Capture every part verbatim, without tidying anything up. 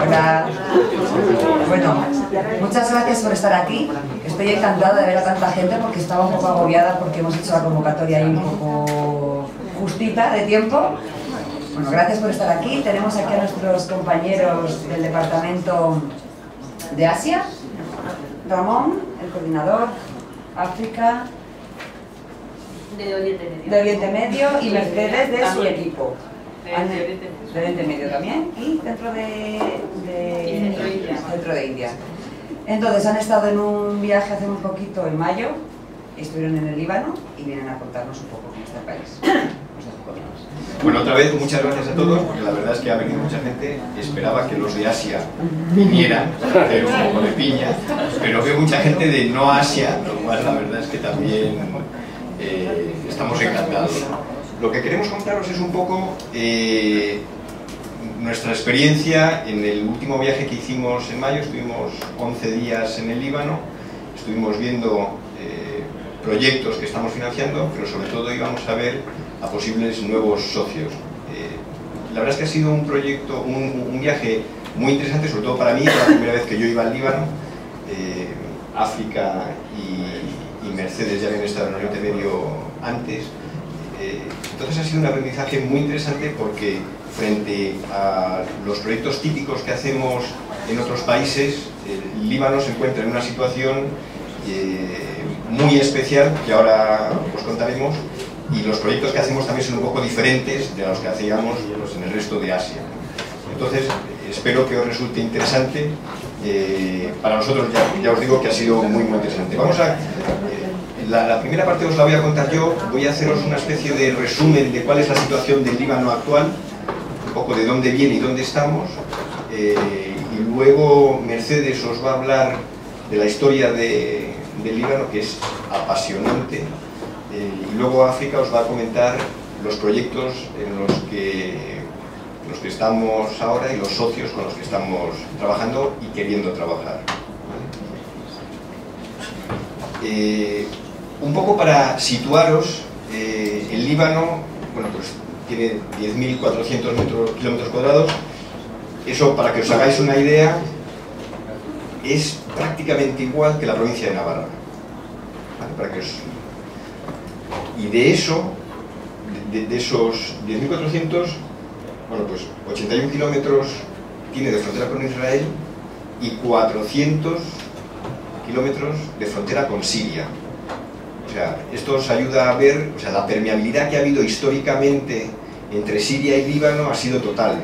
Hola. Bueno, muchas gracias por estar aquí. Estoy encantada de ver a tanta gente porque estaba un poco agobiada porque hemos hecho la convocatoria ahí un poco justita de tiempo. Bueno, gracias por estar aquí. Tenemos aquí a nuestros compañeros del Departamento de Asia. Ramón, el coordinador, África, de Oriente Medio, de Oriente Medio y Mercedes de su equipo. De Oriente Medio también y dentro de, de, y centro, de India. Centro de India. Entonces han estado en un viaje hace un poquito en mayo, estuvieron en el Líbano y vienen a contarnos un poco cómo está el país. Bueno, otra vez muchas gracias a todos porque la verdad es que ha venido mucha gente. Esperaba que los de Asia vinieran, hacer un poco de piña, pero que mucha gente de no Asia, lo cual la verdad es que también eh, estamos encantados. Lo que queremos contaros es un poco eh, nuestra experiencia en el último viaje que hicimos en mayo. Estuvimos once días en el Líbano, estuvimos viendo eh, proyectos que estamos financiando, pero sobre todo íbamos a ver a posibles nuevos socios. Eh, la verdad es que ha sido un proyecto, un, un viaje muy interesante, sobre todo para mí, la primera vez que yo iba al Líbano. Eh, África y, y Mercedes ya habían estado en Oriente Medio antes. Entonces ha sido un aprendizaje muy interesante porque frente a los proyectos típicos que hacemos en otros países, el Líbano se encuentra en una situación eh, muy especial que ahora os contaremos, y los proyectos que hacemos también son un poco diferentes de los que hacíamos en el resto de Asia. Entonces espero que os resulte interesante. Eh, para nosotros ya, ya os digo que ha sido muy, muy interesante. Vamos a... La, la primera parte os la voy a contar yo, voy a haceros una especie de resumen de cuál es la situación del Líbano actual, un poco de dónde viene y dónde estamos, eh, y luego Mercedes os va a hablar de la historia de, del Líbano, que es apasionante, eh, y luego África os va a comentar los proyectos en los que, en los que estamos ahora y los socios con los que estamos trabajando y queriendo trabajar. Eh, Un poco para situaros, eh, el Líbano, bueno, pues tiene diez mil cuatrocientos kilómetros cuadrados. Eso, para que os hagáis una idea, es prácticamente igual que la provincia de Navarra. ¿Vale? Para que os... Y de eso, de, de esos diez mil cuatrocientos, bueno, pues ochenta y un kilómetros tiene de frontera con Israel y cuatrocientos kilómetros de frontera con Siria. O sea, esto os ayuda a ver, o sea, la permeabilidad que ha habido históricamente entre Siria y Líbano ha sido total.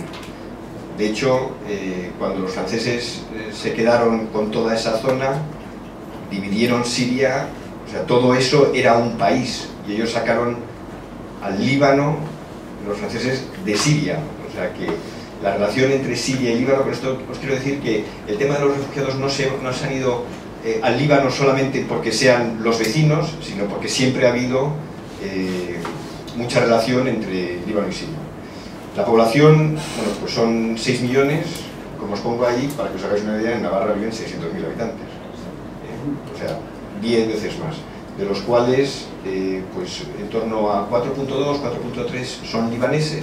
De hecho, eh, cuando los franceses eh, se quedaron con toda esa zona, dividieron Siria, o sea, todo eso era un país, y ellos sacaron al Líbano, los franceses, de Siria. O sea, que la relación entre Siria y Líbano, con esto os quiero decir que el tema de los refugiados no se, no se han ido... Eh, al Líbano solamente porque sean los vecinos, sino porque siempre ha habido eh, mucha relación entre Líbano y Siria. La población, bueno, pues son seis millones, como os pongo ahí, para que os hagáis una idea, en Navarra viven seiscientos mil habitantes, eh, o sea, diez veces más, de los cuales, eh, pues en torno a cuatro punto dos, cuatro punto tres son libaneses,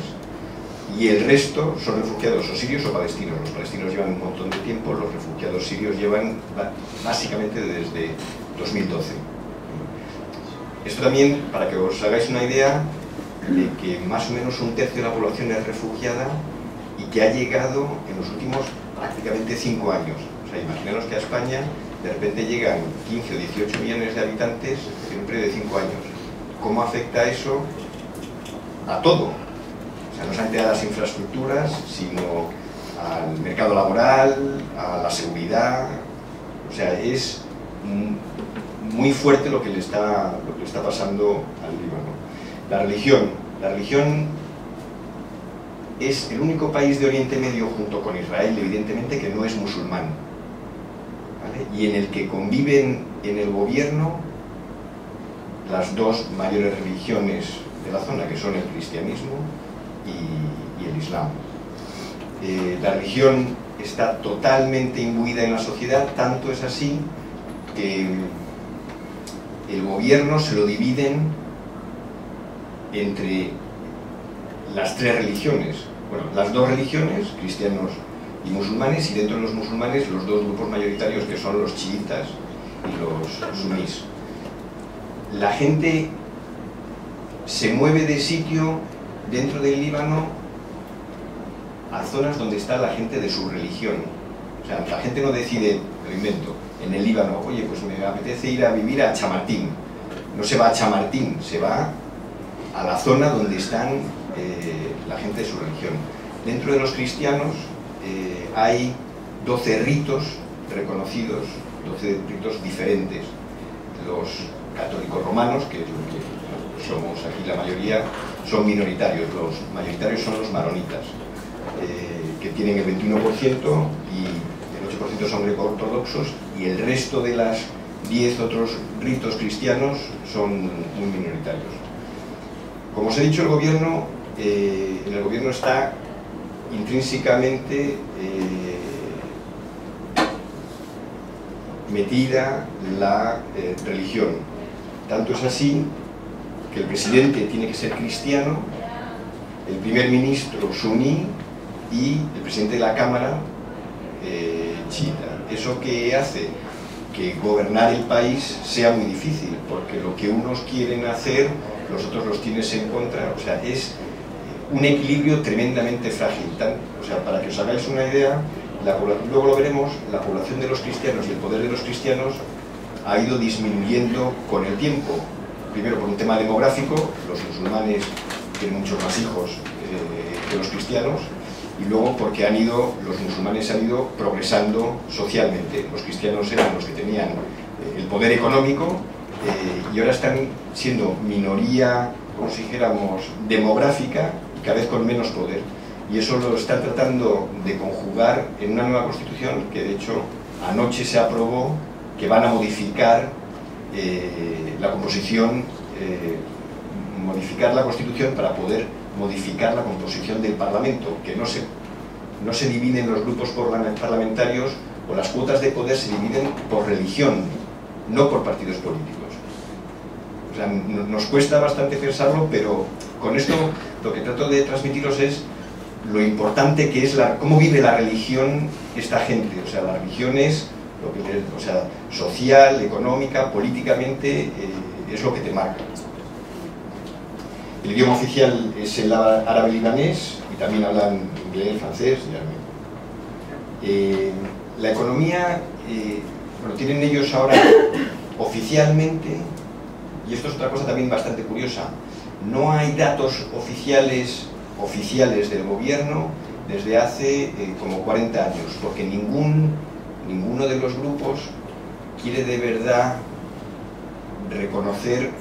y el resto son refugiados o sirios o palestinos. Los palestinos llevan un montón de tiempo, los refugiados sirios llevan básicamente desde dos mil doce. Esto también, para que os hagáis una idea, de que más o menos un tercio de la población es refugiada y que ha llegado en los últimos prácticamente cinco años. O sea, imaginaros que a España de repente llegan quince o dieciocho millones de habitantes siempre de cinco años. ¿Cómo afecta eso a todo? No solamente a las infraestructuras, sino al mercado laboral, a la seguridad. O sea, es muy fuerte lo que le está, lo que le está pasando al Líbano. La religión. La religión es el único país de Oriente Medio, junto con Israel, evidentemente, que no es musulmán. ¿Vale? Y en el que conviven en el gobierno las dos mayores religiones de la zona, que son el cristianismo Y, y el Islam. Eh, la religión está totalmente imbuida en la sociedad, tanto es así que el gobierno se lo dividen entre las tres religiones, bueno, las dos religiones, cristianos y musulmanes, y dentro de los musulmanes los dos grupos mayoritarios que son los chiitas y los sunís. La gente se mueve de sitio dentro del Líbano a zonas donde está la gente de su religión. O sea, la gente no decide, lo invento, en el Líbano, oye, pues me apetece ir a vivir a Chamartín. No se va a Chamartín, se va a la zona donde están eh, la gente de su religión. Dentro de los cristianos eh, hay doce ritos reconocidos, doce ritos diferentes. Los católicos romanos, que, que somos aquí la mayoría, son minoritarios. Los mayoritarios son los maronitas, eh, que tienen el veintiuno por ciento, y el ocho por ciento son greco-ortodoxos, y el resto de las diez otros ritos cristianos son muy minoritarios. Como os he dicho, el gobierno, eh, el gobierno está intrínsecamente eh, metida la eh, religión. Tanto es así que el presidente tiene que ser cristiano, el primer ministro suní y el presidente de la Cámara eh, chiita. ¿Eso qué hace? Que gobernar el país sea muy difícil, porque lo que unos quieren hacer, los otros los tienes en contra. O sea, es un equilibrio tremendamente frágil. Tan, o sea, para que os hagáis una idea, la, luego lo veremos, la población de los cristianos y el poder de los cristianos ha ido disminuyendo con el tiempo. Primero por un tema demográfico, los musulmanes tienen muchos más hijos eh, que los cristianos, y luego porque han ido, los musulmanes han ido progresando socialmente. Los cristianos eran los que tenían el poder económico eh, y ahora están siendo minoría, como si dijéramos, demográfica, y cada vez con menos poder. Y eso lo está tratando de conjugar en una nueva constitución que, de hecho, anoche se aprobó, que van a modificar eh, la composición, eh, modificar la constitución para poder modificar la composición del Parlamento, que no se, no se dividen los grupos parlamentarios, o las cuotas de poder se dividen por religión, no por partidos políticos. O sea, nos cuesta bastante pensarlo, pero con esto lo que trato de transmitiros es lo importante que es la, cómo vive la religión esta gente. O sea, la religión es, lo que, o sea, social, económica, políticamente, eh, es lo que te marca. El idioma oficial es el árabe libanés, y también hablan inglés, francés y alemán. Eh, la economía eh, lo tienen ellos ahora oficialmente, y esto es otra cosa también bastante curiosa. No hay datos oficiales oficiales del gobierno desde hace eh, como cuarenta años, porque ningún, ninguno de los grupos quiere de verdad reconocer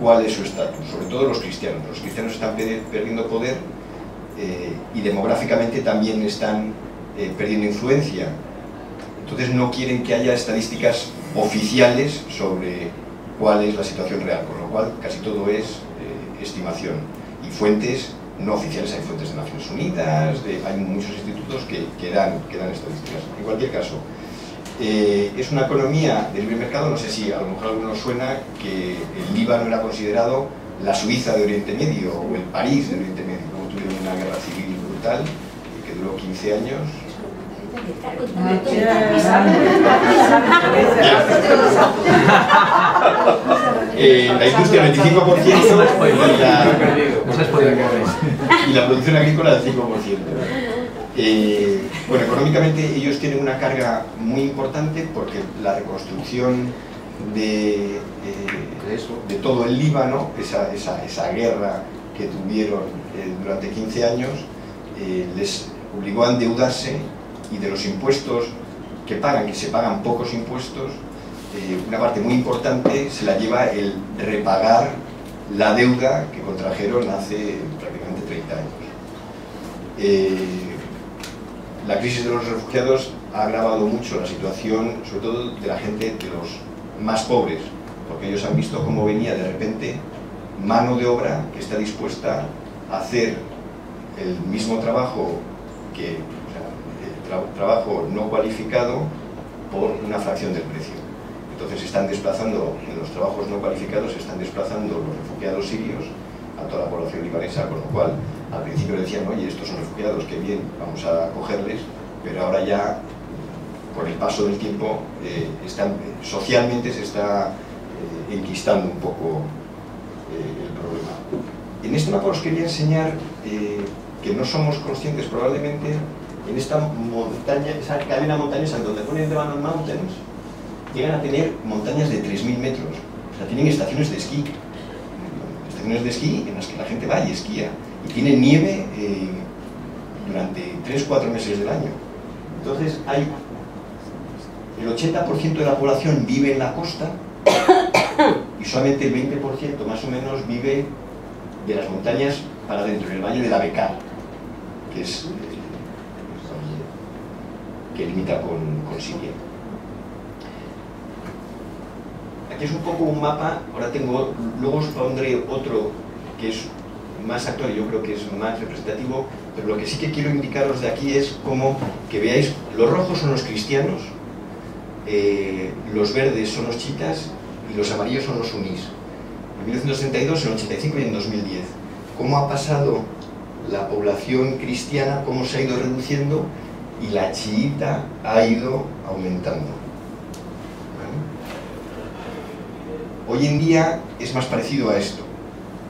cuál es su estatus, sobre todo los cristianos. Los cristianos están perdiendo poder eh, y demográficamente también están eh, perdiendo influencia. Entonces no quieren que haya estadísticas oficiales sobre cuál es la situación real, con lo cual casi todo es eh, estimación. Y fuentes no oficiales, hay fuentes de Naciones Unidas, de, hay muchos institutos que, que, dan, que dan estadísticas. En cualquier caso, Eh, es una economía de libre mercado. No sé si a lo mejor a algunos suena que el Líbano era considerado la Suiza de Oriente Medio, o el París de Oriente Medio. Como tuvieron una guerra civil brutal que duró quince años. eh, la industria del veinticinco por ciento y la, y la producción agrícola del cinco por ciento. Eh, bueno, económicamente ellos tienen una carga muy importante, porque la reconstrucción de, eh, de todo el Líbano, esa, esa, esa guerra que tuvieron eh, durante quince años, eh, les obligó a endeudarse, y de los impuestos que pagan, que se pagan pocos impuestos, eh, una parte muy importante se la lleva el repagar la deuda que contrajeron hace prácticamente treinta años. Eh, La crisis de los refugiados ha agravado mucho la situación, sobre todo de la gente, de los más pobres, porque ellos han visto cómo venía de repente mano de obra que está dispuesta a hacer el mismo trabajo que, o sea, el tra- trabajo no cualificado por una fracción del precio. Entonces se están desplazando, en los trabajos no cualificados se están desplazando los refugiados sirios a toda la población libanesa, con lo cual al principio decían, oye, estos son refugiados, qué bien, vamos a acogerles, pero ahora ya, con el paso del tiempo, eh, están, socialmente se está eh, enquistando un poco eh, el problema. En este mapa os quería enseñar eh, que no somos conscientes probablemente, en esta montaña, esa cadena montañosa donde ponen The Banner Mountains, llegan a tener montañas de tres mil metros, o sea, tienen estaciones de esquí, estaciones de esquí en las que la gente va y esquía, y tiene nieve eh, durante tres cuatro meses del año. Entonces, hay el ochenta por ciento de la población vive en la costa y solamente el veinte por ciento más o menos vive de las montañas para dentro, en el valle de la Bekaa, que es que limita con, con Siria. Aquí es un poco un mapa, ahora tengo, luego os pondré otro que es más actual, yo creo que es más representativo, pero lo que sí que quiero indicaros de aquí es como que veáis, los rojos son los cristianos, eh, los verdes son los chiitas y los amarillos son los sunís. En mil novecientos treinta y dos, en ochenta y cinco y en dos mil diez. ¿Cómo ha pasado la población cristiana, cómo se ha ido reduciendo? Y la chiita ha ido aumentando. ¿Vale? Hoy en día es más parecido a esto,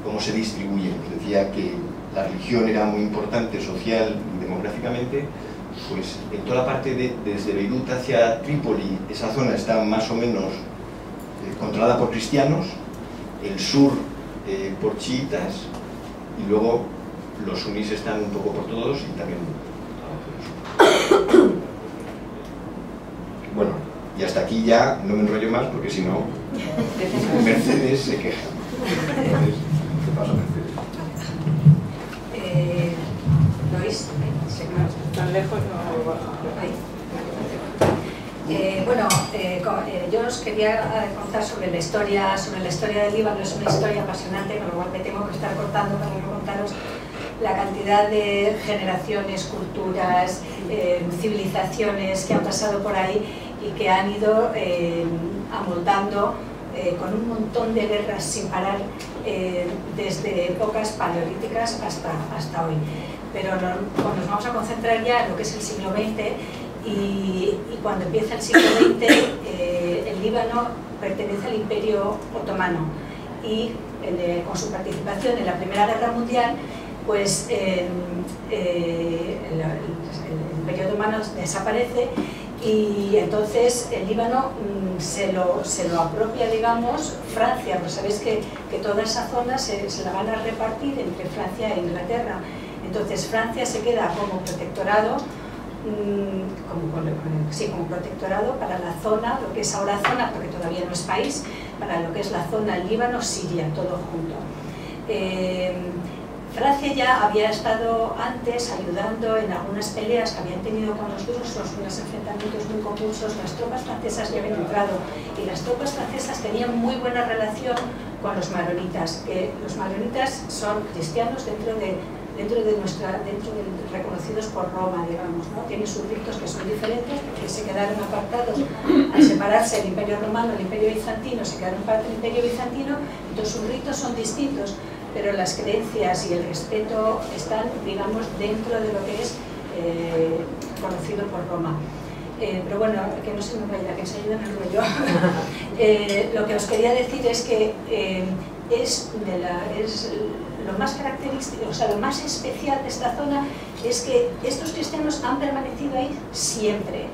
cómo se distribuye. Os decía que la religión era muy importante social y demográficamente, pues en toda la parte de, desde Beirut hacia Trípoli, esa zona está más o menos eh, controlada por cristianos, el sur eh, por chiitas, y luego los sunís están un poco por todos y también. Bueno, y hasta aquí ya no me enrollo más porque si no Mercedes se queja. Entonces, ¿qué pasa, Mercedes? Eh, ¿Lo oís? ¿Tan lejos? No. Eh, bueno, eh, yo os quería contar sobre la historia, sobre la historia del Líbano. Es una historia apasionante, con lo cual me tengo que estar cortando para no contaros la cantidad de generaciones, culturas, eh, civilizaciones que han pasado por ahí y que han ido eh, amoldando eh, con un montón de guerras sin parar eh, desde épocas paleolíticas hasta, hasta hoy. Pero no, nos vamos a concentrar ya en lo que es el siglo veinte, y, y cuando empieza el siglo veinte eh, el Líbano pertenece al Imperio Otomano y eh, con su participación en la Primera Guerra Mundial, pues eh, eh, el, el Imperio Otomano desaparece y entonces el Líbano mm, se, lo, se lo apropia, digamos, Francia. Pues sabéis que, que toda esa zona se, se la van a repartir entre Francia e Inglaterra. Entonces Francia se queda como protectorado, mm, como, con, con, sí, como protectorado para la zona, lo que es ahora zona, porque todavía no es país, para lo que es la zona Líbano-Siria, todo junto. Eh, Francia ya había estado antes ayudando en algunas peleas que habían tenido con los rusos, unos enfrentamientos muy convulsos. Las tropas francesas ya habían entrado y las tropas francesas tenían muy buena relación con los maronitas, que los maronitas son cristianos dentro de, dentro de nuestra, dentro de, reconocidos por Roma, digamos, ¿no? Tienen sus ritos que son diferentes porque se quedaron apartados al separarse el Imperio Romano, el Imperio Bizantino, se quedaron parte del Imperio Bizantino, entonces sus ritos son distintos, pero las creencias y el respeto están, digamos, dentro de lo que es eh, conocido por Roma. Eh, pero bueno, que no se me vaya, que enseguida me lo yo. eh, lo que os quería decir es que eh, es, de la, es lo más característico, o sea, lo más especial de esta zona es que estos cristianos han permanecido ahí siempre.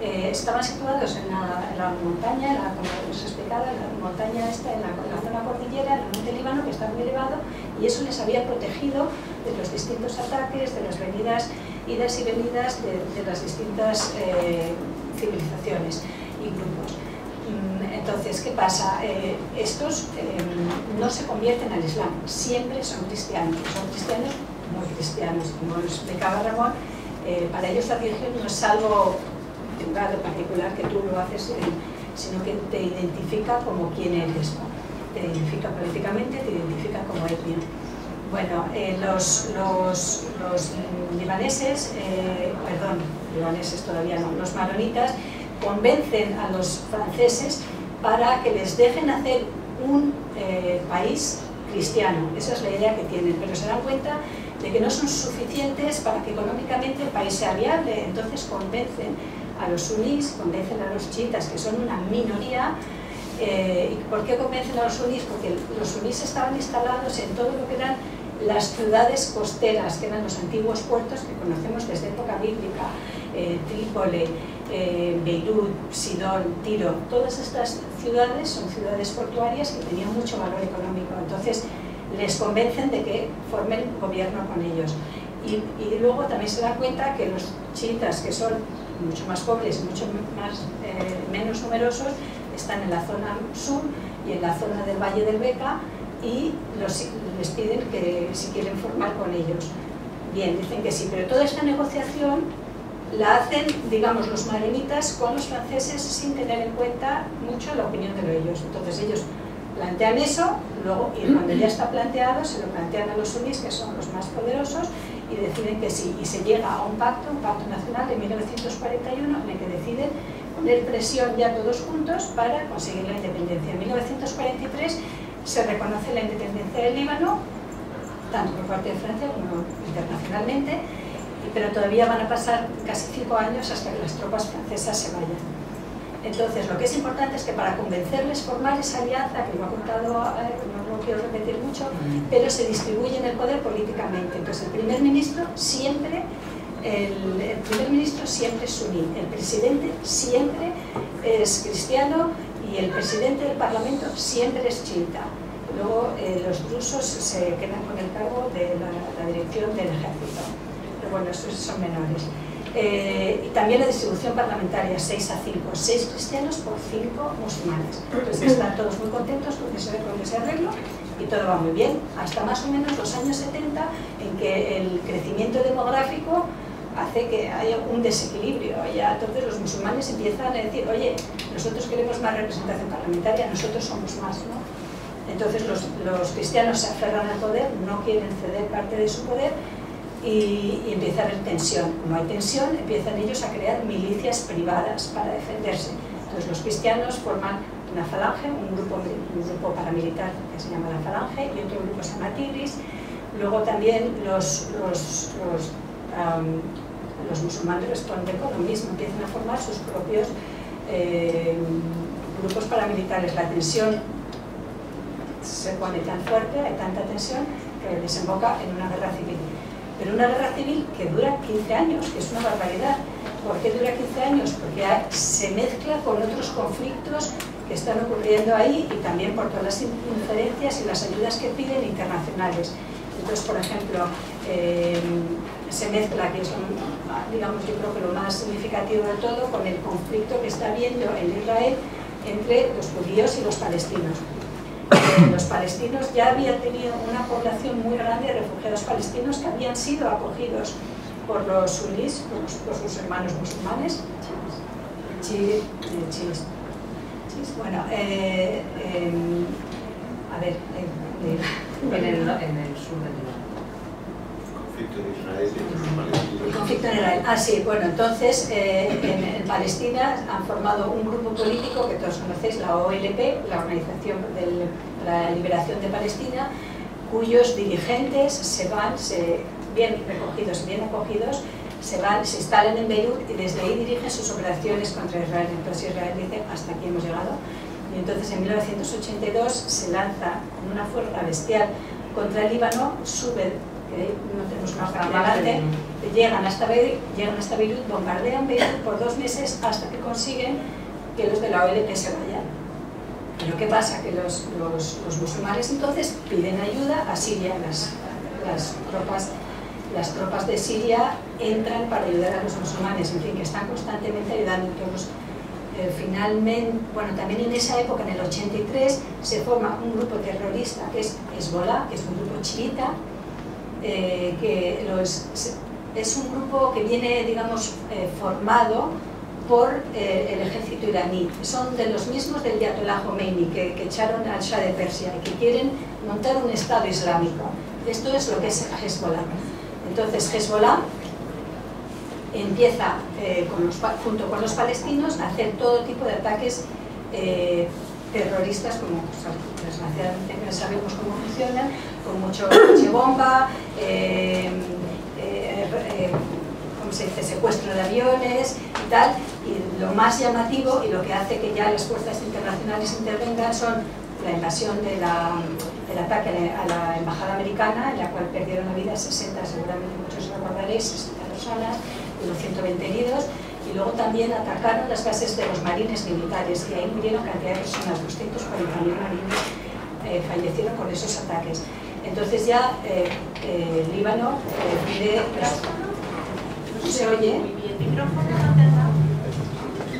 Eh, estaban situados en la, en la montaña, en la, como os he explicado, en la montaña esta, en la, en la zona cordillera, en el monte Líbano, que está muy elevado, y eso les había protegido de los distintos ataques, de las venidas, idas y venidas de, de las distintas eh, civilizaciones y grupos. Entonces, ¿qué pasa? Eh, estos eh, no se convierten al Islam, siempre son cristianos, son cristianos muy cristianos, como os explicaba Ramón. Eh, para ellos la religión no es algo de un grado particular que tú lo haces, sino que te identifica como quién eres, ¿no? Te identifica políticamente, te identifica como etnia. Bueno, eh, los, los, los libaneses, eh, perdón, libaneses todavía no, los maronitas, convencen a los franceses para que les dejen hacer un eh, país cristiano. Esa es la idea que tienen, pero se dan cuenta de que no son suficientes para que económicamente el país sea viable. Entonces convencen a los sunís, convencen a los chiitas, que son una minoría. Eh, ¿Por qué convencen a los sunís? Porque los sunís estaban instalados en todo lo que eran las ciudades costeras, que eran los antiguos puertos que conocemos desde época bíblica, eh, Trípoli, eh, Beirut, Sidón, Tiro. Todas estas ciudades son ciudades portuarias que tenían mucho valor económico. Entonces les convencen de que formen gobierno con ellos. Y, y luego también se dan cuenta que los chiitas, que son mucho más pobres, mucho más, eh, menos numerosos, están en la zona sur y en la zona del Valle del Beca, y los, les piden que si quieren formar con ellos. Bien, dicen que sí, pero toda esta negociación la hacen, digamos, los maronitas con los franceses sin tener en cuenta mucho la opinión de ellos. Entonces ellos plantean eso, luego, y cuando ya está planteado, se lo plantean a los sunís, que son los más poderosos, y deciden que sí. Y se llega a un pacto, un pacto nacional de mil novecientos cuarenta y uno, en el que deciden poner presión ya todos juntos para conseguir la independencia. En mil novecientos cuarenta y tres se reconoce la independencia del Líbano, tanto por parte de Francia como internacionalmente, pero todavía van a pasar casi cinco años hasta que las tropas francesas se vayan. Entonces, lo que es importante es que para convencerles formar esa alianza, que lo ha contado, eh, no lo quiero repetir mucho, pero se distribuye en el poder políticamente. Entonces, el primer ministro siempre, el, el primer ministro siempre es suní, el presidente siempre es cristiano, y el presidente del Parlamento siempre es chiita. Luego eh, los rusos se quedan con el cargo de la, la dirección del ejército. Pero bueno, esos son menores. Eh, y también la distribución parlamentaria, seis a cinco. seis cristianos por cinco musulmanes. Entonces están todos muy contentos con ese, con ese arreglo, y todo va muy bien. Hasta más o menos los años setenta, en que el crecimiento demográfico hace que haya un desequilibrio. Ya, entonces los musulmanes empiezan a decir, oye, nosotros queremos más representación parlamentaria, nosotros somos más, ¿no? Entonces los, los cristianos se aferran al poder, no quieren ceder parte de su poder, y, y empieza a haber tensión. Como hay tensión, empiezan ellos a crear milicias privadas para defenderse. Entonces los cristianos forman una falange, un grupo, un grupo paramilitar que se llama la falange, y otro grupo se llama Tigris. Luego también los, los, los Um, los musulmanes responden con lo mismo, empiezan a formar sus propios eh, grupos paramilitares. La tensión se pone tan fuerte, hay tanta tensión, que desemboca en una guerra civil. Pero una guerra civil que dura quince años, que es una barbaridad. ¿Por qué dura quince años? Porque se mezcla con otros conflictos que están ocurriendo ahí, y también por todas las injerencias y las ayudas que piden internacionales. Entonces, por ejemplo, eh, se mezcla, que es, digamos, yo creo que lo más significativo de todo, con el conflicto que está habiendo en Israel entre los judíos y los palestinos. Eh, los palestinos ya habían tenido una población muy grande de refugiados palestinos que habían sido acogidos por los sunís, por, los, por sus hermanos musulmanes, chis, chis, chis, bueno, eh, eh, a ver, eh, de, en, el, en el sur del Líbano. El conflicto en Israel. Ah, sí, bueno, entonces eh, en, en Palestina han formado un grupo político que todos conocéis, la O L P, la Organización de la Liberación de Palestina, cuyos dirigentes se van, se, bien recogidos, bien acogidos, se van, se instalan en Beirut, y desde ahí dirigen sus operaciones contra Israel. Entonces Israel dice, hasta aquí hemos llegado. Y entonces en mil novecientos ochenta y dos se lanza con una fuerza bestial contra el Líbano, sube, que no tenemos más para adelante, llegan hasta Beirut, llegan hasta Beirut, bombardean Beirut por dos meses hasta que consiguen que los de la O L P se vayan. Pero ¿qué pasa? Que los, los, los musulmanes entonces piden ayuda a Siria. Las, las, tropas, las tropas de Siria entran para ayudar a los musulmanes, en fin, que están constantemente ayudando. Entonces, eh, finalmente, bueno, también en esa época, en el ochenta y tres, se forma un grupo terrorista que es Hezbollah, que es un grupo chiita. Eh, que los, es un grupo que viene, digamos, eh, formado por eh, el ejército iraní. Son de los mismos del Ayatollah Khomeini, que, que echaron al Shah de Persia, y que quieren montar un Estado Islámico. Esto es lo que es Hezbollah. Entonces Hezbollah empieza eh, con los, junto con los palestinos a hacer todo tipo de ataques eh, terroristas, como desgraciadamente pues, sabemos cómo funcionan, con mucho coche bomba, eh, eh, eh, ¿cómo se dice? Secuestro de aviones y tal. Y lo más llamativo y lo que hace que ya las fuerzas internacionales intervengan son la invasión de la, del ataque a la embajada americana, en la cual perdieron la vida sesenta, seguramente muchos recordaréis, sesenta personas, unos ciento veinte heridos. Y luego también atacaron las bases de los marines militares y ahí murieron cantidad de personas, doscientos cuarenta mil marines eh, fallecieron con esos ataques. Entonces ya eh, eh, Líbano eh, pide... ¿No se oye?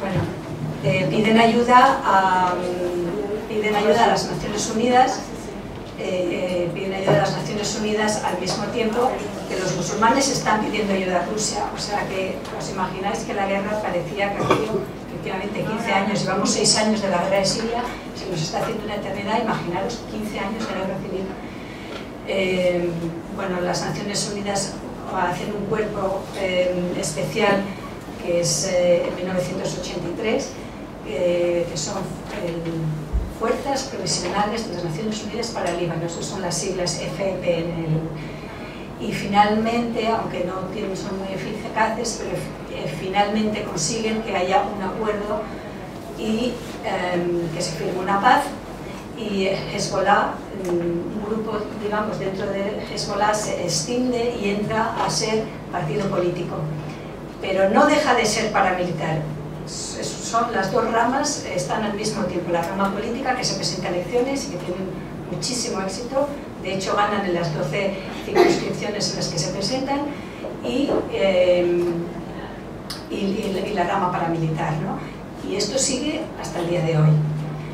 Bueno, eh, piden ayuda a... Piden ayuda a las Naciones Unidas, eh, eh, piden ayuda a las Naciones Unidas al mismo tiempo que los musulmanes están pidiendo ayuda a Rusia. O sea que os imagináis que la guerra parecía que aquello, efectivamente quince años, llevamos seis años de la guerra de Siria, se nos está haciendo una eternidad, imaginaros quince años de la guerra civil. Eh, bueno, las Naciones Unidas hacen un cuerpo eh, especial que es eh, en mil novecientos ochenta y tres, eh, que son... El, Fuerzas Provisionales de las Naciones Unidas para Líbano, esas son las siglas F P N L. Y finalmente, aunque no son muy eficaces, pero finalmente consiguen que haya un acuerdo y eh, que se firme una paz. Y Hezbollah, un grupo, digamos, dentro de Hezbollah se extiende y entra a ser partido político. Pero no deja de ser paramilitar. Son las dos ramas, están al mismo tiempo, la rama política que se presenta a elecciones y que tienen muchísimo éxito, de hecho ganan en las doce circunscripciones en las que se presentan, y, eh, y, y, y la rama paramilitar, ¿no? Y esto sigue hasta el día de hoy.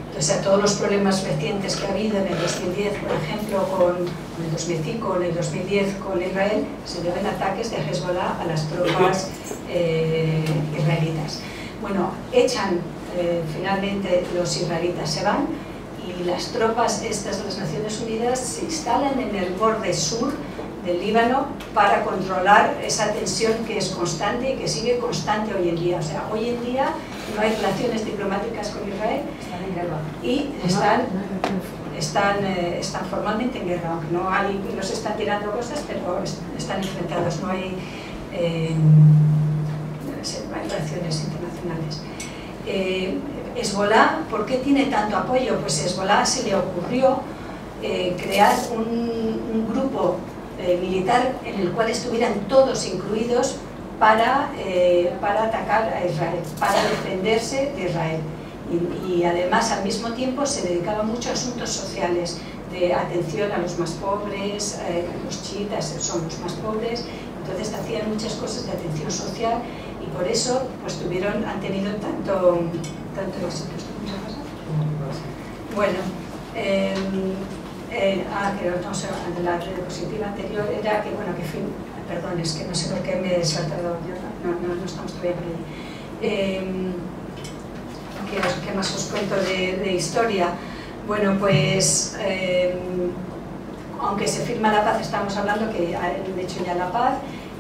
Entonces, a todos los problemas recientes que ha habido en el dos mil diez, por ejemplo, con en el dos mil cinco, en el dos mil diez con Israel, se deben ataques de Hezbollah a las tropas eh, israelitas. Bueno, echan, eh, finalmente los israelitas se van y las tropas estas de las Naciones Unidas se instalan en el borde sur del Líbano para controlar esa tensión que es constante y que sigue constante hoy en día. O sea, hoy en día no hay relaciones diplomáticas con Israel y están, están, eh, están formalmente en guerra, aunque no hay, no se están tirando cosas, pero están enfrentados, no hay... Eh, relaciones internacionales. Eh, Hezbollah, ¿por qué tiene tanto apoyo? Pues Hezbollah se le ocurrió eh, crear un, un grupo eh, militar en el cual estuvieran todos incluidos para, eh, para atacar a Israel, para defenderse de Israel. Y, y además al mismo tiempo se dedicaba mucho a asuntos sociales, de atención a los más pobres, eh, los chiitas son los más pobres, entonces hacían muchas cosas de atención social. Por eso pues tuvieron, han tenido tanto, tanto éxito. Bueno, eh, eh, ah, que no sé, la diapositiva anterior era que, bueno, que fin, perdón, es que no sé por qué me he saltado, yo, no, no, no estamos todavía por ahí. Eh, ¿qué, ¿Qué más os cuento de, de historia? Bueno, pues, eh, aunque se firma la paz, estamos hablando que han hecho ya la paz,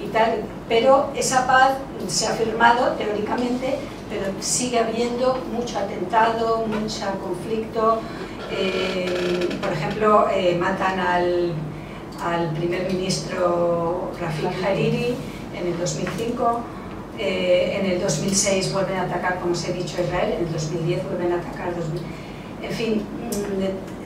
y tal, pero esa paz se ha firmado teóricamente, pero sigue habiendo mucho atentado, mucho conflicto. Eh, por ejemplo, eh, matan al, al primer ministro Rafiq Hariri en el dos mil cinco, eh, en el dos mil seis vuelven a atacar, como os he dicho, Israel, en el dos mil diez vuelven a atacar, dos mil... en fin,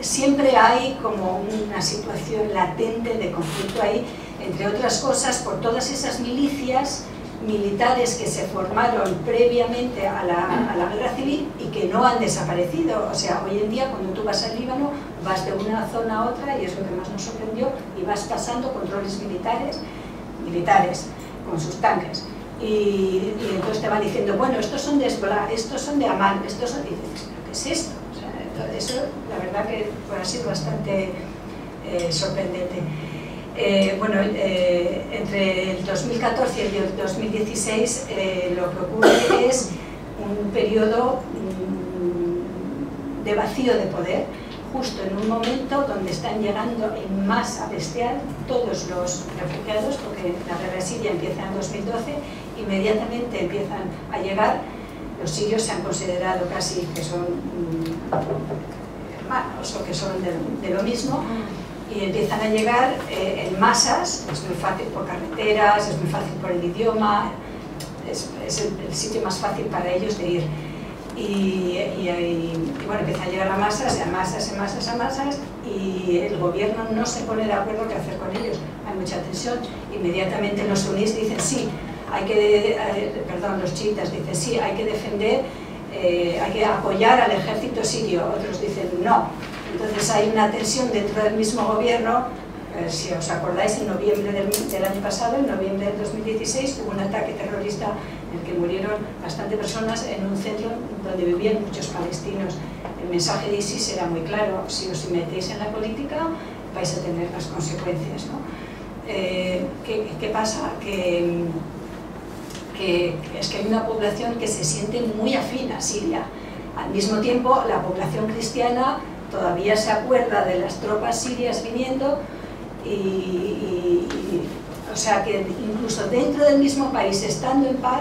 siempre hay como una situación latente de conflicto ahí, entre otras cosas por todas esas milicias militares que se formaron previamente a la, a la guerra civil y que no han desaparecido. O sea, hoy en día cuando tú vas al Líbano vas de una zona a otra, y es lo que más nos sorprendió, y vas pasando controles militares, militares con sus tanques, y, y entonces te van diciendo, bueno, estos son de Hezbollah, estos son de Amal, estos son... Y dices, ¿pero qué es esto? O sea, entonces, eso la verdad que pues, ha sido bastante eh, sorprendente. Eh, bueno, eh, entre el dos mil catorce y el dos mil dieciséis eh, lo que ocurre es un periodo mm, de vacío de poder, justo en un momento donde están llegando en masa bestial todos los refugiados, porque la guerra de Siria empieza en dos mil doce, inmediatamente empiezan a llegar, los sirios se han considerado casi que son... Mm, hermanos o que son de, de lo mismo, y empiezan a llegar eh, en masas. Es muy fácil por carreteras, es muy fácil por el idioma, es, es el, el sitio más fácil para ellos de ir. Y, y, y, y bueno, empiezan a llegar a masas, a masas, a masas, a masas, y el gobierno no se pone de acuerdo qué hacer con ellos. Hay mucha tensión. Inmediatamente los sunís dicen sí, hay que, eh, perdón, los chiitas dicen sí, hay que defender, eh, hay que apoyar al ejército sirio. Otros dicen no. Entonces hay una tensión dentro del mismo gobierno. Eh, si os acordáis, en noviembre del, del año pasado, en noviembre del dos mil dieciséis, hubo un ataque terrorista en el que murieron bastantes personas en un centro donde vivían muchos palestinos. El mensaje de ISIS era muy claro: si os metéis en la política vais a tener las consecuencias, ¿no? Eh, ¿qué, qué pasa? Que, que es que hay una población que se siente muy afín a Siria. Al mismo tiempo, la población cristiana todavía se acuerda de las tropas sirias viniendo y, y, y o sea que incluso dentro del mismo país, estando en paz,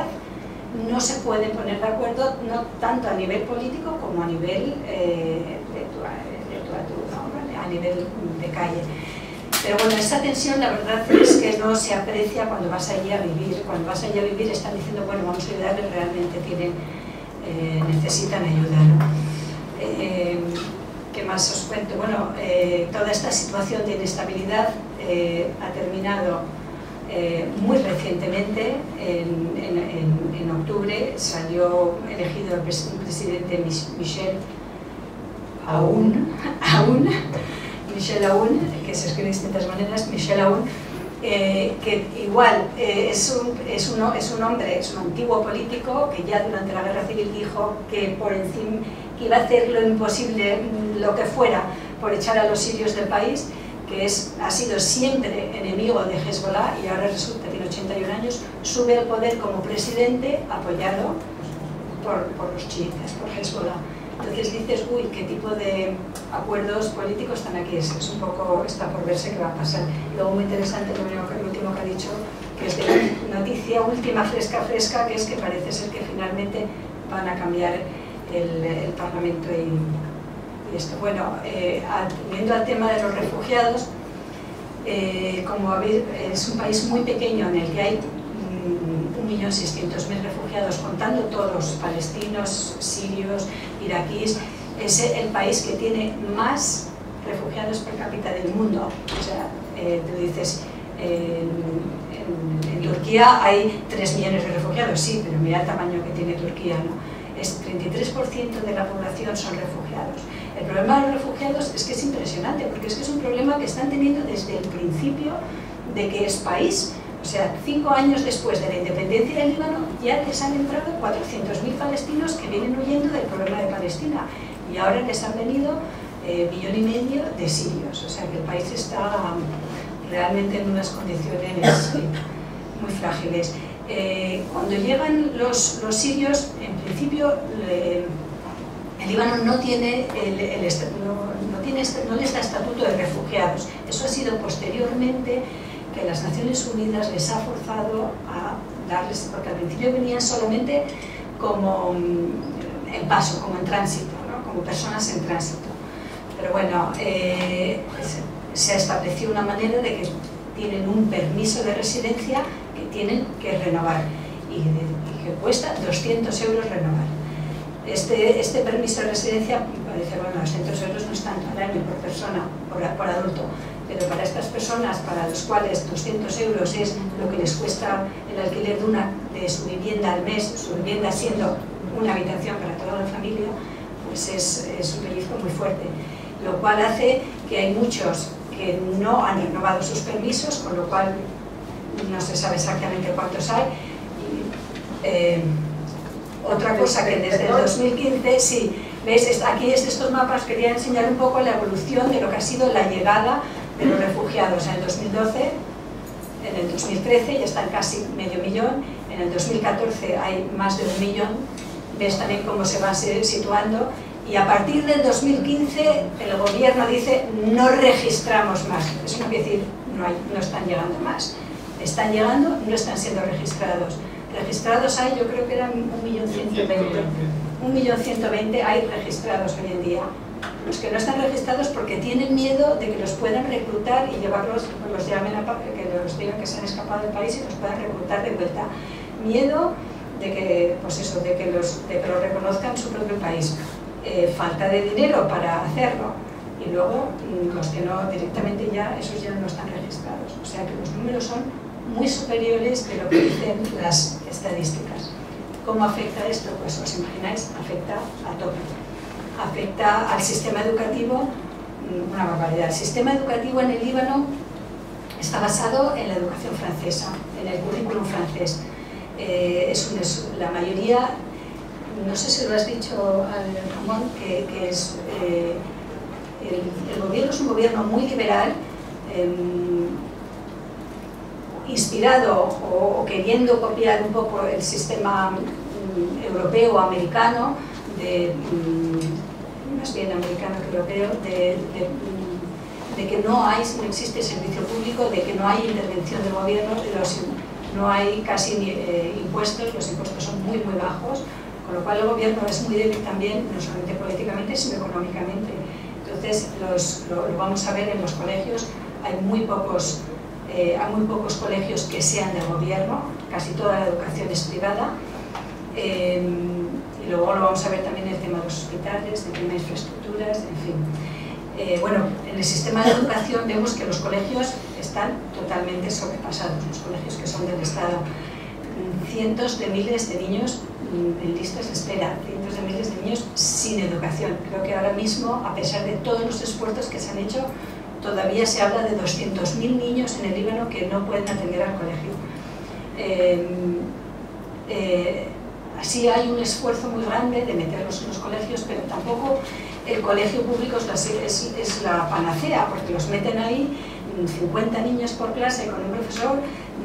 no se pueden poner de acuerdo, no tanto a nivel político como a nivel eh, de tu, de tu, ¿no? A nivel de calle. Pero bueno, esta tensión la verdad es que no se aprecia cuando vas allí a vivir. Cuando vas allí a vivir están diciendo, bueno, vamos a ayudarles, realmente tienen, eh, necesitan ayuda, ¿no? Eh, ¿Qué más os cuento? Bueno, eh, toda esta situación de inestabilidad eh, ha terminado eh, muy recientemente. En, en, en, en octubre salió elegido el presidente Michel Aoun, Aoun Michel Aoun, que se escribe de distintas maneras, Michel Aoun, eh, que igual eh, es, un, es, un, es un hombre, es un antiguo político que ya durante la guerra civil dijo que por encima que iba a hacer lo imposible, lo que fuera, por echar a los sirios del país, que es, ha sido siempre enemigo de Hezbollah, y ahora resulta que tiene ochenta y un años, sube al poder como presidente apoyado por, por los chiitas, por Hezbollah. Entonces dices, uy, qué tipo de acuerdos políticos están aquí. Es, es un poco, está por verse qué va a pasar. Luego muy interesante lo último que ha dicho, que es de noticia última, fresca, fresca, que es que parece ser que finalmente van a cambiar el, el Parlamento y, y esto. Bueno, eh, volviendo al tema de los refugiados, eh, como habéis, es un país muy pequeño en el que hay un millón seiscientos mil refugiados, contando todos, palestinos, sirios, iraquíes. Es el país que tiene más refugiados per cápita del mundo. O sea, eh, tú dices, eh, en, en, en Turquía hay tres millones de refugiados, sí, pero mira el tamaño que tiene Turquía, ¿no? Es treinta y tres por ciento de la población son refugiados. El problema de los refugiados es que es impresionante, porque es que es un problema que están teniendo desde el principio de que es país. O sea, cinco años después de la independencia del Líbano ya les han entrado cuatrocientos mil palestinos que vienen huyendo del problema de Palestina, y ahora les han venido eh, millón y medio de sirios. O sea que el país está realmente en unas condiciones eh, muy frágiles. Eh, cuando llegan los, los sirios, en principio eh, el Líbano no tiene el, el no, no, tiene, no les da estatuto de refugiados. Eso ha sido posteriormente que las Naciones Unidas les ha forzado a darles, porque al principio venían solamente como en paso, como en tránsito, ¿no? Como personas en tránsito. Pero bueno, eh, se ha establecido una manera de que tienen un permiso de residencia que tienen que renovar y, y que cuesta doscientos euros renovar. Este, este permiso de residencia parece, bueno, doscientos euros no es tanto al año por persona, por, por adulto. Pero para estas personas, para los cuales doscientos euros es lo que les cuesta el alquiler de, una, de su vivienda al mes, su vivienda siendo una habitación para toda la familia, pues es, es un peligro muy fuerte. Lo cual hace que hay muchos que no han renovado sus permisos, con lo cual no se sabe exactamente cuántos hay. Y, eh, otra cosa que desde el dos mil quince, sí, ¿ves? Aquí es estos mapas, quería enseñar un poco la evolución de lo que ha sido la llegada de los refugiados. En el dos mil doce, en el dos mil trece ya están casi medio millón, en el dos mil catorce hay más de un millón, ves también cómo se van situando, y a partir del dos mil quince el gobierno dice no registramos más. Eso no quiere decir no, hay, no están llegando más, están llegando, no están siendo registrados. Registrados hay, yo creo que eran un millón ciento veinte. un millón ciento veinte hay registrados hoy en día. Los que no están registrados porque tienen miedo de que los puedan reclutar y llevarlos, los llamen a, que los digan que se han escapado del país y los puedan reclutar de vuelta. Miedo de que, pues eso, de que los, de que los reconozcan su propio país. Eh, falta de dinero para hacerlo. Y luego los que no, directamente ya, esos ya no están registrados. O sea que los números son muy superiores de lo que dicen las estadísticas. ¿Cómo afecta esto? Pues os imagináis, afecta a todo. Afecta al sistema educativo, una barbaridad. El sistema educativo en el Líbano está basado en la educación francesa, en el currículum francés. Eh, es un, es, la mayoría, no sé si lo has dicho al Ramón, que, que es, eh, el, el gobierno es un gobierno muy liberal, eh, inspirado o, o queriendo copiar un poco el sistema mm, europeo o americano, de, mm, más bien americano que europeo, de, de, de que no hay, no existe servicio público, de que no hay intervención del gobierno, de los, no hay casi eh, impuestos, los impuestos son muy muy bajos, con lo cual el gobierno es muy débil también, no solamente políticamente sino económicamente. Entonces los, lo, lo vamos a ver en los colegios, hay muy pocos Eh, hay muy pocos colegios que sean del gobierno, casi toda la educación es privada, eh, y luego lo vamos a ver también el tema de los hospitales, el tema de infraestructuras, en fin. Eh, bueno, en el sistema de educación vemos que los colegios están totalmente sobrepasados, los colegios que son del Estado. Cientos de miles de niños en listas de espera, cientos de miles de niños sin educación. Creo que ahora mismo, a pesar de todos los esfuerzos que se han hecho, todavía se habla de doscientos mil niños en el Líbano que no pueden atender al colegio. Eh, eh, así hay un esfuerzo muy grande de meterlos en los colegios, pero tampoco el colegio público es la, es, es la panacea, porque los meten ahí cincuenta niños por clase con un profesor,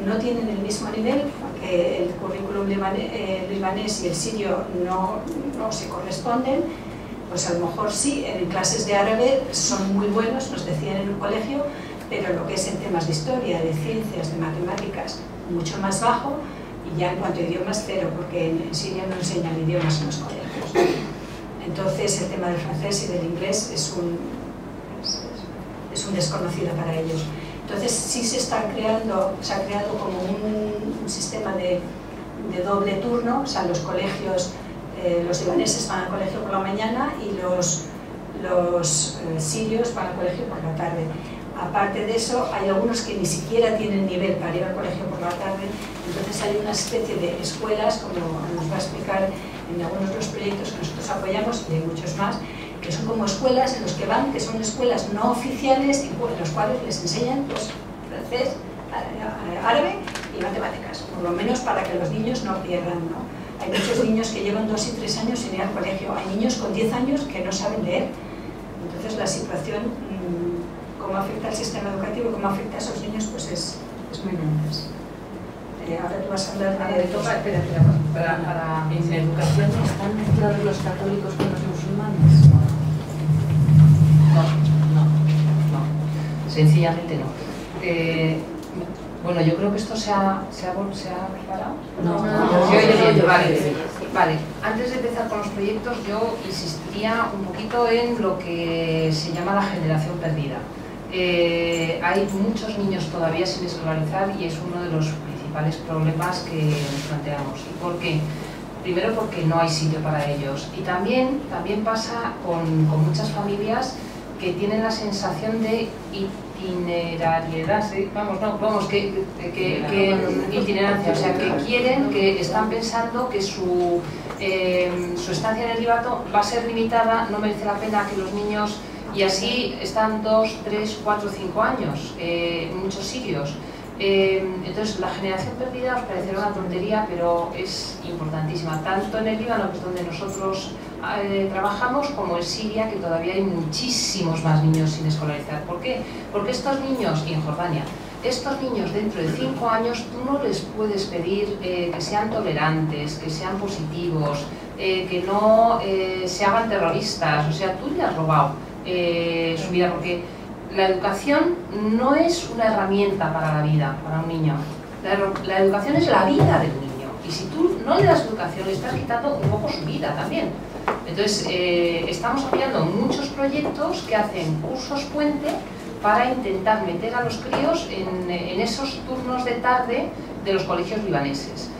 no tienen el mismo nivel, porque el currículum libanés, eh, libanés y el sirio no, no se corresponden. Pues a lo mejor sí, en clases de árabe son muy buenos, nos decían en un colegio, pero lo que es en temas de historia, de ciencias, de matemáticas, mucho más bajo, y ya en cuanto a idiomas cero, porque en Siria no enseñan idiomas en los colegios. Entonces el tema del francés y del inglés es un, es, es un desconocido para ellos. Entonces sí se está creando, se ha creado como un, un sistema de, de doble turno, o sea, los colegios... Eh, los libaneses van al colegio por la mañana y los, los eh, sirios van al colegio por la tarde. Aparte de eso, hay algunos que ni siquiera tienen nivel para ir al colegio por la tarde, entonces hay una especie de escuelas, como nos va a explicar en algunos de los proyectos que nosotros apoyamos, y hay muchos más, que son como escuelas en los que van, que son escuelas no oficiales, en los cuales les enseñan pues, francés, árabe y matemáticas, por lo menos para que los niños no pierdan, ¿no? Hay muchos niños que llevan dos y tres años sin ir al colegio, hay niños con diez años que no saben leer. Entonces la situación, cómo afecta al sistema educativo, cómo afecta a esos niños, pues es, es muy grande. Eh, ahora tú vas a hablar de... Espera, espera, para, para en la educación están mezclados los católicos con los musulmanes. No, no, no, sencillamente no. Eh, Bueno, yo creo que esto se ha, se ha, se ha preparado. No, no, no. Sí, oye, no, vale, vale. Antes de empezar con los proyectos, yo insistiría un poquito en lo que se llama la generación perdida. Eh, hay muchos niños todavía sin escolarizar y es uno de los principales problemas que nos planteamos. ¿Y por qué? Primero porque no hay sitio para ellos. Y también, también pasa con, con muchas familias que tienen la sensación de... itinerariedad, ¿sí? vamos, no, vamos, que, que, que itinerancia, o sea, que quieren, que están pensando que su, eh, su estancia en el Líbano va a ser limitada, no merece la pena que los niños, y así están dos, tres, cuatro, cinco años, eh, en muchos sitios. Eh, entonces, la generación perdida os parecerá una tontería, pero es importantísima, tanto en el Líbano, que es donde nosotros Eh, trabajamos, como en Siria, que todavía hay muchísimos más niños sin escolarizar. ¿Por qué? Porque estos niños, y en Jordania, estos niños dentro de cinco años tú no les puedes pedir eh, que sean tolerantes, que sean positivos, eh, que no eh, se hagan terroristas, o sea, tú le has robado eh, su vida, porque la educación no es una herramienta para la vida, para un niño. La, la educación es la vida del niño. Y si tú no le das educación, le estás quitando un poco su vida también. Entonces, eh, estamos apoyando muchos proyectos que hacen cursos puente para intentar meter a los críos en, en esos turnos de tarde de los colegios libaneses.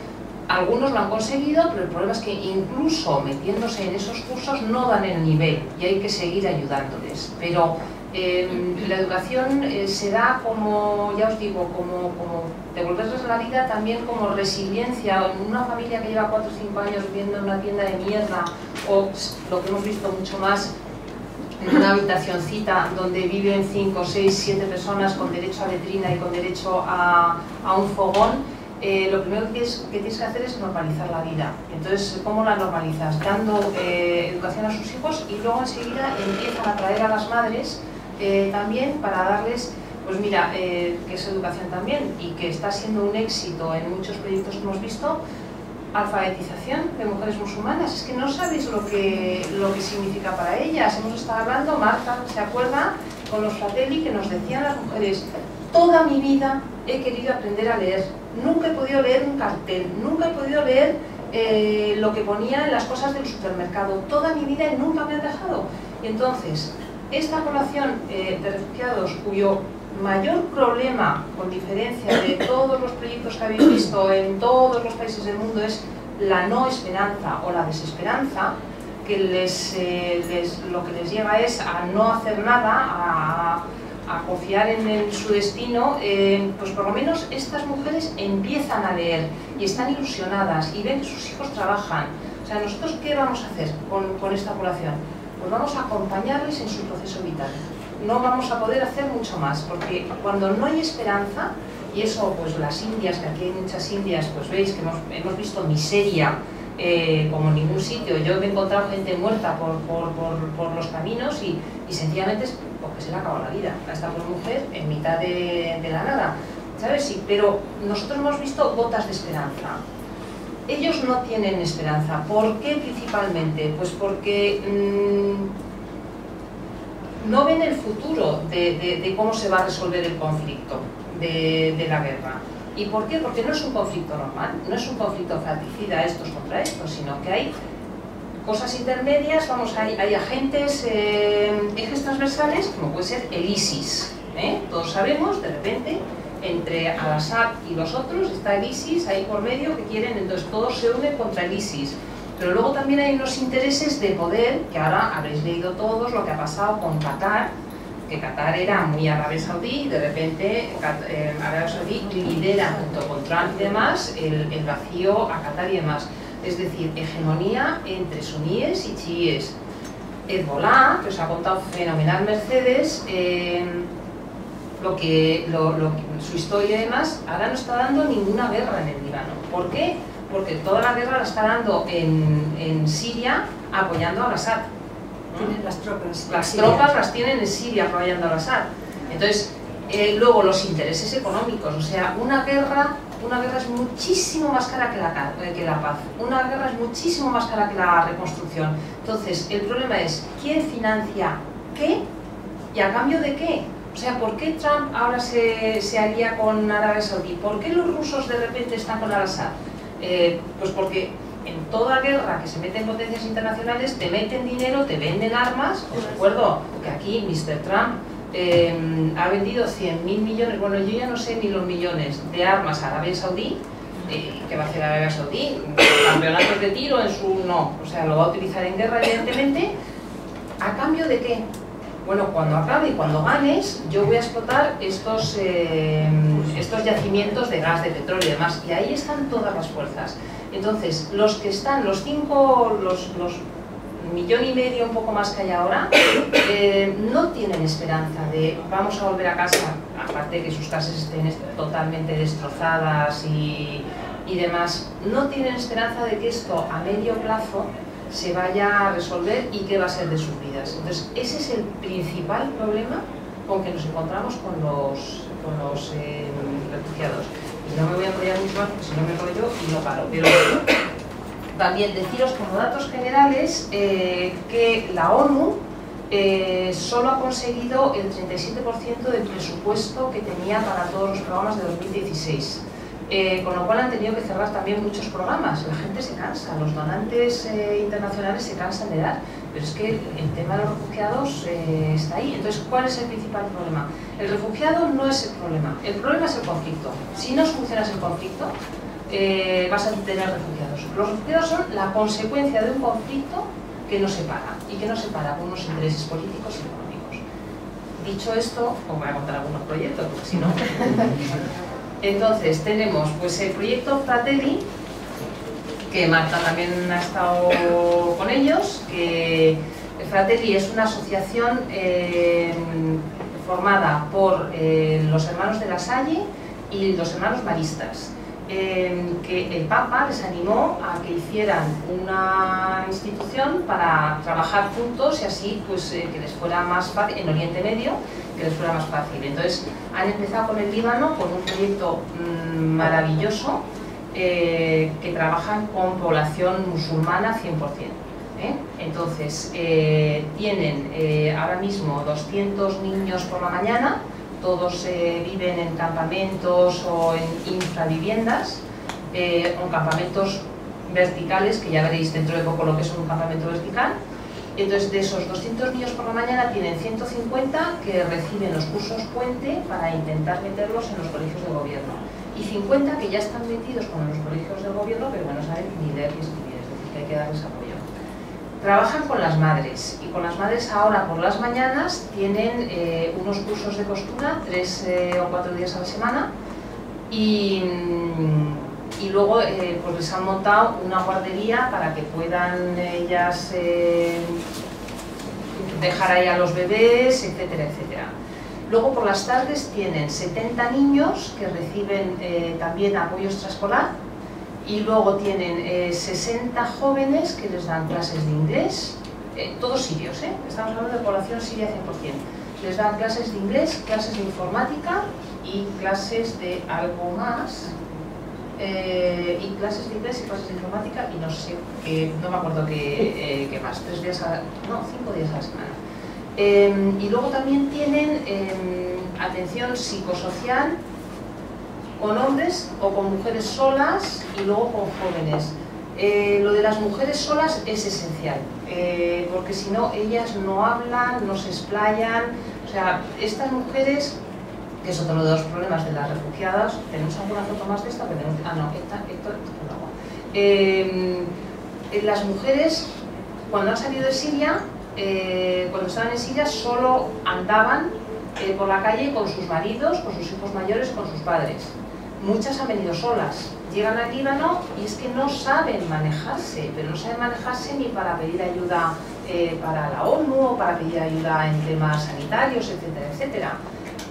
Algunos lo han conseguido, pero el problema es que incluso metiéndose en esos cursos no dan el nivel y hay que seguir ayudándoles. Pero eh, la educación eh, se da como, ya os digo, como, como devolverles la vida, también como resiliencia. Una familia que lleva cuatro o cinco años viviendo en una tienda de mierda, o lo que hemos visto mucho más, en una habitacioncita donde viven cinco, seis, siete personas con derecho a letrina y con derecho a, a un fogón. Eh, lo primero que tienes, que tienes que hacer es normalizar la vida. Entonces, ¿cómo la normalizas? Dando eh, educación a sus hijos, y luego enseguida empiezan a traer a las madres eh, también para darles, pues mira, eh, que es educación también y que está siendo un éxito en muchos proyectos que hemos visto, alfabetización de mujeres musulmanas. Es que no sabéis lo que, lo que significa para ellas. Hemos estado hablando, Marta, ¿se acuerda? Con los Fratelli, que nos decían las mujeres: toda mi vida he querido aprender a leer, nunca he podido leer un cartel, nunca he podido leer eh, lo que ponía en las cosas del supermercado, toda mi vida y nunca me han dejado. Y entonces, esta población eh, de refugiados, cuyo mayor problema, con diferencia de todos los proyectos que habéis visto en todos los países del mundo, es la no esperanza o la desesperanza, que les, eh, les, lo que les lleva es a no hacer nada, a... a confiar en, el, en su destino, eh, pues por lo menos estas mujeres empiezan a leer y están ilusionadas y ven que sus hijos trabajan. O sea, ¿nosotros qué vamos a hacer con, con esta población? Pues vamos a acompañarles en su proceso vital. No vamos a poder hacer mucho más, porque cuando no hay esperanza, y eso pues las indias, que aquí hay muchas indias, pues veis que hemos, hemos visto miseria eh, como en ningún sitio. Yo he encontrado gente muerta por, por, por, por los caminos y, y sencillamente es porque se le acabó la vida a esta pobre mujer en mitad de, de la nada, ¿sabes? Sí, pero nosotros hemos visto gotas de esperanza. Ellos no tienen esperanza. ¿Por qué principalmente? Pues porque mmm, no ven el futuro de, de, de cómo se va a resolver el conflicto de, de la guerra. ¿Y por qué? Porque no es un conflicto normal, no es un conflicto fratricida estos contra estos, sino que hay cosas intermedias, vamos, hay, hay agentes, eh, ejes transversales, como puede ser el ISIS, ¿eh? Todos sabemos, de repente, entre Al-Assad y los otros está el ISIS ahí por medio que quieren, entonces todos se unen contra el ISIS. Pero luego también hay unos intereses de poder, que ahora habréis leído todos lo que ha pasado con Qatar, que Qatar era muy árabe saudí, y de repente eh, Arabia Saudí lidera, junto con Trump y demás, el, el vacío a Qatar y demás. Es decir, hegemonía entre suníes y chiíes. Hezbollah, que os ha contado fenomenal Mercedes, eh, lo que, lo, lo, su historia y demás, ahora no está dando ninguna guerra en el Líbano. ¿Por qué? Porque toda la guerra la está dando en, en Siria, apoyando a Al-Assad. ¿Mm? Las tropas, las, tropas las tienen en Siria apoyando a Al-Assad. Entonces, eh, luego los intereses económicos, o sea, una guerra... Una guerra es muchísimo más cara que la, que la paz. Una guerra es muchísimo más cara que la reconstrucción. Entonces, el problema es quién financia qué y a cambio de qué. O sea, ¿por qué Trump ahora se, se alía con Arabia Saudí? ¿Por qué los rusos de repente están con Al-Assad? Eh, pues porque en toda guerra que se meten potencias internacionales, te meten dinero, te venden armas. Os recuerdo que aquí mister Trump Eh, ha vendido cien mil millones, bueno, yo ya no sé ni los millones, de armas a Arabia Saudí. Eh, ¿Qué va a hacer Arabia Saudí? ¿Campeonatos de tiro en su...? No, o sea, lo va a utilizar en guerra, evidentemente. ¿A cambio de qué? Bueno, cuando acabe y cuando ganes, yo voy a explotar estos, eh, estos yacimientos de gas, de petróleo y demás. Y ahí están todas las fuerzas. Entonces, los que están, los cinco... los, los millón y medio, un poco más que hay ahora, eh, no tienen esperanza de vamos a volver a casa, aparte de que sus casas estén totalmente destrozadas y, y demás, no tienen esperanza de que esto a medio plazo se vaya a resolver y qué va a ser de sus vidas. Entonces, ese es el principal problema con que nos encontramos con los, con los eh, refugiados. Y no me voy a apoyar mucho más porque si no me enrollo y no paro. Pero, también deciros como datos generales eh, que la ONU eh, solo ha conseguido el treinta y siete por ciento del presupuesto que tenía para todos los programas de dos mil dieciséis. eh, con lo cual han tenido que cerrar también muchos programas. La gente se cansa, los donantes eh, internacionales se cansan de dar, pero es que el tema de los refugiados eh, está ahí. Entonces, ¿cuál es el principal problema? El refugiado no es el problema, el problema es el conflicto. Si no solucionas el conflicto, eh, vas a tener refugiados. Los refugiados son la consecuencia de un conflicto que no se para, y que no se para con unos intereses políticos y económicos. Dicho esto, os voy a contar algunos proyectos, porque si no... Entonces, tenemos pues el proyecto Fratelli, que Marta también ha estado con ellos, que Fratelli es una asociación eh, formada por eh, los hermanos de la Salle y los hermanos maristas, eh, que el Papa les animó a que hicieran una institución para trabajar juntos y así pues eh, que les fuera más fácil, en Oriente Medio, que les fuera más fácil. Entonces han empezado con el Líbano, con un proyecto mmm, maravilloso, Eh, que trabajan con población musulmana cien por cien. ¿eh? Entonces, eh, tienen eh, ahora mismo doscientos niños por la mañana, todos eh, viven en campamentos o en infraviviendas, eh, o campamentos verticales, que ya veréis dentro de poco lo que es un campamento vertical. Entonces, de esos doscientos niños por la mañana, tienen ciento cincuenta que reciben los cursos puente para intentar meterlos en los colegios de gobierno, y cincuenta que ya están metidos con los colegios del gobierno, pero bueno, saben ni leer ni escribir, es decir, que hay que darles apoyo. Trabajan con las madres, y con las madres ahora por las mañanas tienen eh, unos cursos de costura, tres eh, o cuatro días a la semana, y, y luego eh, pues les han montado una guardería para que puedan ellas eh, dejar ahí a los bebés, etcétera, etcétera. Luego por las tardes tienen setenta niños que reciben eh, también apoyo extraescolar, y luego tienen eh, sesenta jóvenes que les dan clases de inglés, eh, todos sirios, ¿eh? Estamos hablando de población siria cien por cien. Les dan clases de inglés, clases de informática y clases de algo más, eh, y clases de inglés y clases de informática y no sé, eh, no me acuerdo qué eh, más, tres días a, no, cinco días a la semana. Eh, y luego también tienen eh, atención psicosocial con hombres o con mujeres solas y luego con jóvenes. Eh, lo de las mujeres solas es esencial, eh, porque si no ellas no hablan, no se explayan. O sea, estas mujeres, que es otro de los problemas de las refugiadas, tenemos alguna foto más de esta, pero tenemos, ah no, esta, esta, esta, no. Eh, las mujeres cuando han salido de Siria, Eh, cuando estaban en Siria solo andaban eh, por la calle con sus maridos, con sus hijos mayores, con sus padres. Muchas han venido solas, llegan al Líbano y es que no saben manejarse, pero no saben manejarse ni para pedir ayuda eh, para la ONU o para pedir ayuda en temas sanitarios, etcétera, etcétera.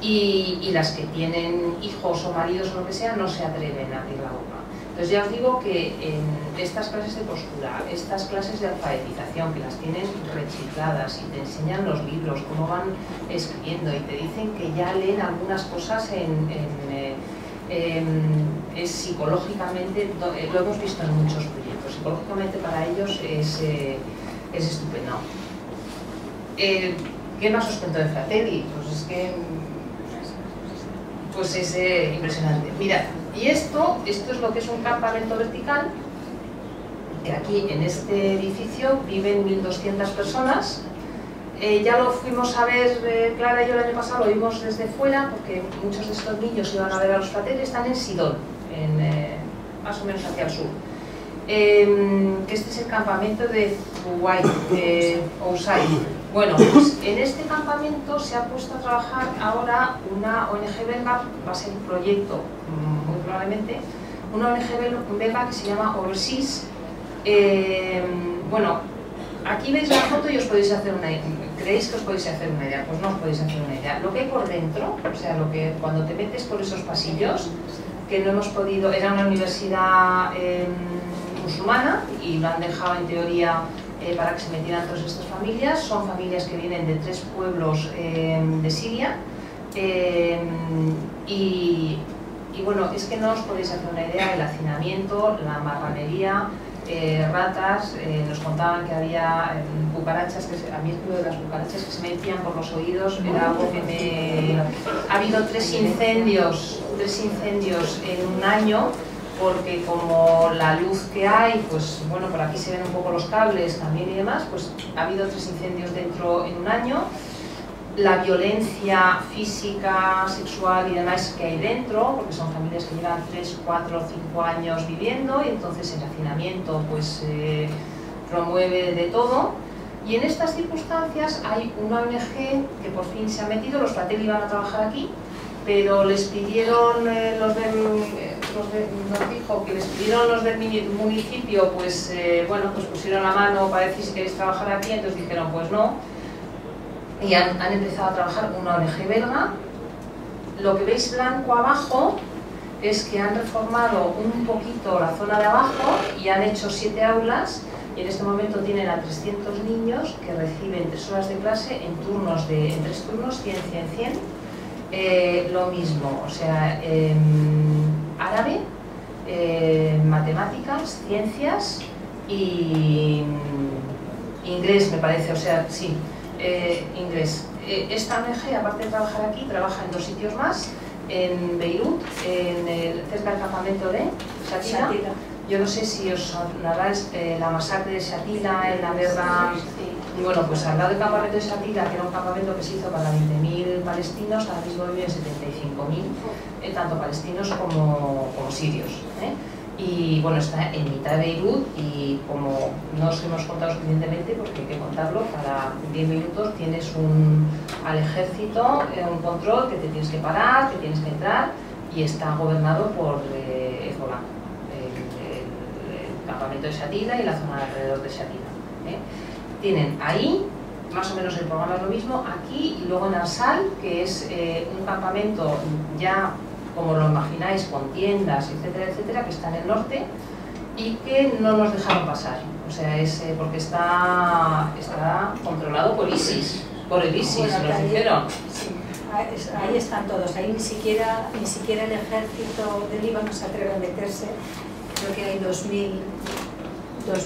Y, y las que tienen hijos o maridos o lo que sea no se atreven a abrir la boca. Entonces ya os digo que en estas clases de postura, estas clases de alfabetización que las tienen recicladas y te enseñan los libros, cómo van escribiendo y te dicen que ya leen algunas cosas en, en, en, en, psicológicamente, lo hemos visto en muchos proyectos, psicológicamente para ellos es, eh, es estupendo. Eh, ¿Qué más os cuento de Fratelli? Pues es que pues es eh, impresionante. Mirad. Y esto, esto es lo que es un campamento vertical, que aquí en este edificio viven mil doscientas personas. Eh, ya lo fuimos a ver, eh, Clara y yo el año pasado, lo vimos desde fuera, porque muchos de estos niños iban a ver a los Fratelli, están en Sidón, en, eh, más o menos hacia el sur. Eh, que este es el campamento de Kuwait, de Ousai. Bueno, pues en este campamento se ha puesto a trabajar ahora una O N G belga, va a ser un proyecto muy probablemente, una O N G belga que se llama Orsis. Eh, bueno, aquí veis la foto y os podéis hacer una idea. ¿Creéis que os podéis hacer una idea? Pues no os podéis hacer una idea. Lo que hay por dentro, o sea, lo que cuando te metes por esos pasillos, que no hemos podido, era una universidad eh, musulmana y lo han dejado en teoría Eh, para que se metieran todas estas familias. Son familias que vienen de tres pueblos eh, de Siria, eh, y, y bueno, es que no os podéis hacer una idea del hacinamiento, la marranería, eh, ratas, eh, nos contaban que había eh, cucarachas, que se, a mí el culo de las cucarachas que se metían por los oídos era algo que me... Ha habido tres incendios tres incendios en un año, porque como la luz que hay, pues bueno, por aquí se ven un poco los cables también y demás, pues ha habido tres incendios dentro en un año. La violencia física, sexual y demás que hay dentro, porque son familias que llevan tres, cuatro, cinco años viviendo, y entonces el hacinamiento pues eh, promueve de todo. Y en estas circunstancias hay una O N G que por fin se ha metido, los Fratelli van a trabajar aquí, pero les pidieron, eh, los del, eh, los de, nos dijo que les pidieron los del municipio, pues eh, bueno, pues pusieron la mano para decir si queréis trabajar aquí, entonces dijeron pues no. Y han, han empezado a trabajar una O N G belga. Lo que veis blanco abajo es que han reformado un poquito la zona de abajo y han hecho siete aulas, y en este momento tienen a trescientos niños que reciben tres horas de clase en turnos de en tres turnos, cien, cien, cien, eh, lo mismo, o sea, eh, árabe, eh, matemáticas, ciencias y inglés, me parece, o sea, sí. Eh, inglés. Eh, esta O N G, aparte de trabajar aquí, trabaja en dos sitios más, en Beirut, en el, cerca del campamento de Shatila. Shatila. Yo no sé si os sonarás eh, la masacre de Shatila en la guerra. Sí. Y bueno, pues al lado del campamento de Shatila, que era un campamento que se hizo para veinte mil palestinos, ahora mismo viven setenta y cinco mil, eh, tanto palestinos como, como sirios. ¿eh? Y bueno, está en mitad de Beirut, y como no os hemos contado suficientemente, porque hay que contarlo, cada diez minutos tienes un, al ejército eh, un control, que te tienes que parar, que tienes que entrar, y está gobernado por eh, Hezbollah, el, el, el campamento de Shatila y la zona de alrededor de Shatila. ¿eh? Tienen ahí, más o menos el programa es lo mismo, aquí y luego en Al-Sal, que es eh, un campamento ya, como lo imagináis, con tiendas, etcétera, etcétera, que está en el norte y que no nos dejaron pasar. O sea, es porque está, está controlado por ISIS, por el ISIS, bueno, nos dijeron. Sí, ahí están todos, ahí ni siquiera, ni siquiera el ejército de Líbano se atreve a meterse. Creo que hay dos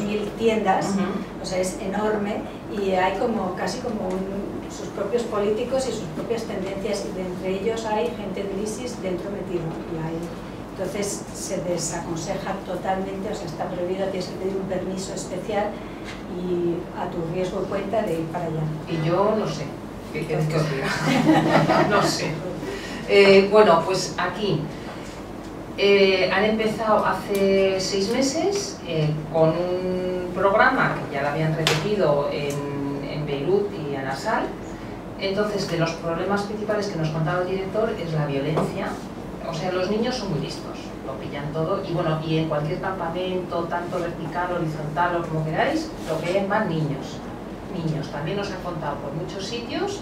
mil tiendas, uh-huh. O sea, es enorme, y hay como casi como un... sus propios políticos y sus propias tendencias, y de entre ellos hay gente del ISIS dentro metido. Entonces se desaconseja totalmente, o sea, está prohibido, tienes que pedir un permiso especial y a tu riesgo y cuenta de ir para allá. Y yo no sé, ¿qué quieres que os diga? No sé. Eh, bueno, pues aquí eh, han empezado hace seis meses eh, con un programa que ya lo habían repetido en, en Beirut y Al-Sal. Entonces, de los problemas principales que nos contaba el director es la violencia. O sea, los niños son muy listos, lo pillan todo, y bueno, y en cualquier campamento, tanto vertical, horizontal o como queráis, lo que hay van niños. Niños. También nos han contado por muchos sitios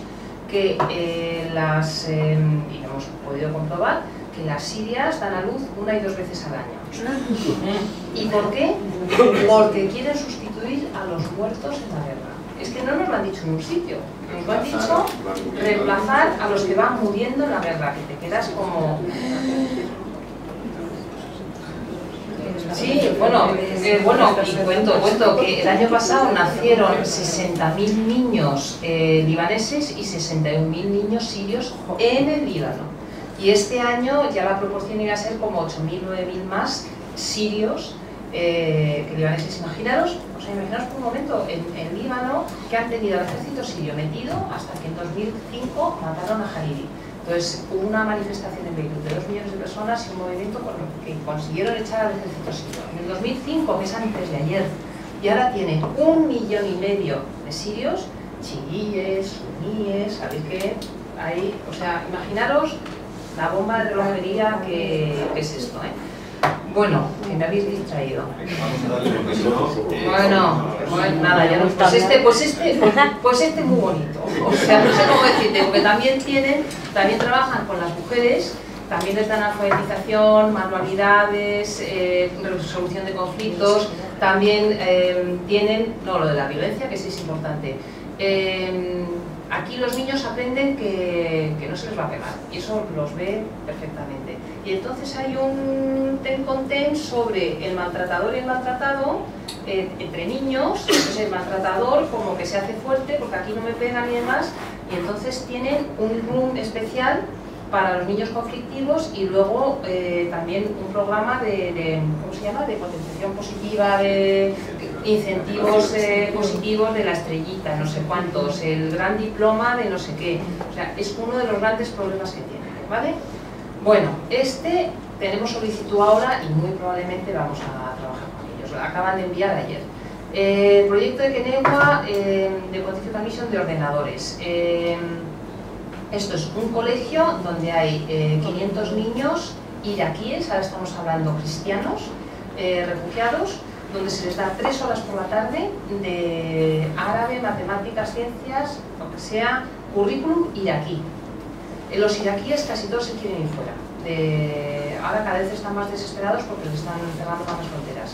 que eh, las, eh, y hemos podido comprobar, que las sirias dan a luz una y dos veces al año. ¿Y por qué? Porque quieren sustituir a los muertos en la guerra. Es que no nos lo han dicho en un sitio, nos lo han dicho reemplazar a los que van muriendo en la guerra, que te quedas como... Sí, bueno, eh, bueno, y cuento, cuento que el año pasado nacieron sesenta mil niños eh, libaneses y sesenta y un mil niños sirios en el Líbano. Y este año ya la proporción irá a ser como ocho mil, nueve mil más sirios eh, que libaneses, imaginaros. O sea, imaginaos por un momento en, en Líbano que han tenido al ejército sirio metido hasta que en dos mil cinco mataron a Hariri. Entonces hubo una manifestación en Beirut de dos millones de personas y un movimiento con lo que consiguieron echar al ejército sirio. En el dos mil cinco, que es antes de ayer, y ahora tiene un millón y medio de sirios, chiíes, suníes, ¿sabéis qué? Ahí, o sea, imaginaros la bomba de relojería que, que es esto, ¿eh? Bueno, que me habéis distraído. Bueno, bueno, nada, ya no. Pues este, pues este, pues este muy bonito. O sea, no sé cómo decirte, porque también tienen, también trabajan con las mujeres, también les dan alfabetización, manualidades, eh, resolución de conflictos, también eh, tienen, no, lo de la violencia, que sí es importante. Eh, Aquí los niños aprenden que, que no se les va a pegar, y eso los ve perfectamente. Y entonces hay un ten con ten sobre el maltratador y el maltratado eh, entre niños. Entonces el maltratador como que se hace fuerte porque aquí no me pegan y demás, y entonces tienen un room especial para los niños conflictivos, y luego eh, también un programa de, de, ¿cómo se llama?, de potenciación positiva, de incentivos eh, positivos de la estrellita, no sé cuántos, el gran diploma de no sé qué. O sea, es uno de los grandes problemas que tiene, ¿vale? Bueno, este tenemos solicitud ahora y muy probablemente vamos a trabajar con ellos. La acaban de enviar ayer. Eh, el proyecto de Kenewa, eh, de Pontifical Mission, de ordenadores. Eh, Esto es un colegio donde hay eh, quinientos niños iraquíes, ahora estamos hablando cristianos, eh, refugiados, donde se les da tres horas por la tarde de árabe, matemáticas, ciencias, lo que sea, currículum iraquí. Eh, los iraquíes casi todos se quieren ir fuera. De, ahora cada vez están más desesperados porque les están cerrando más las fronteras.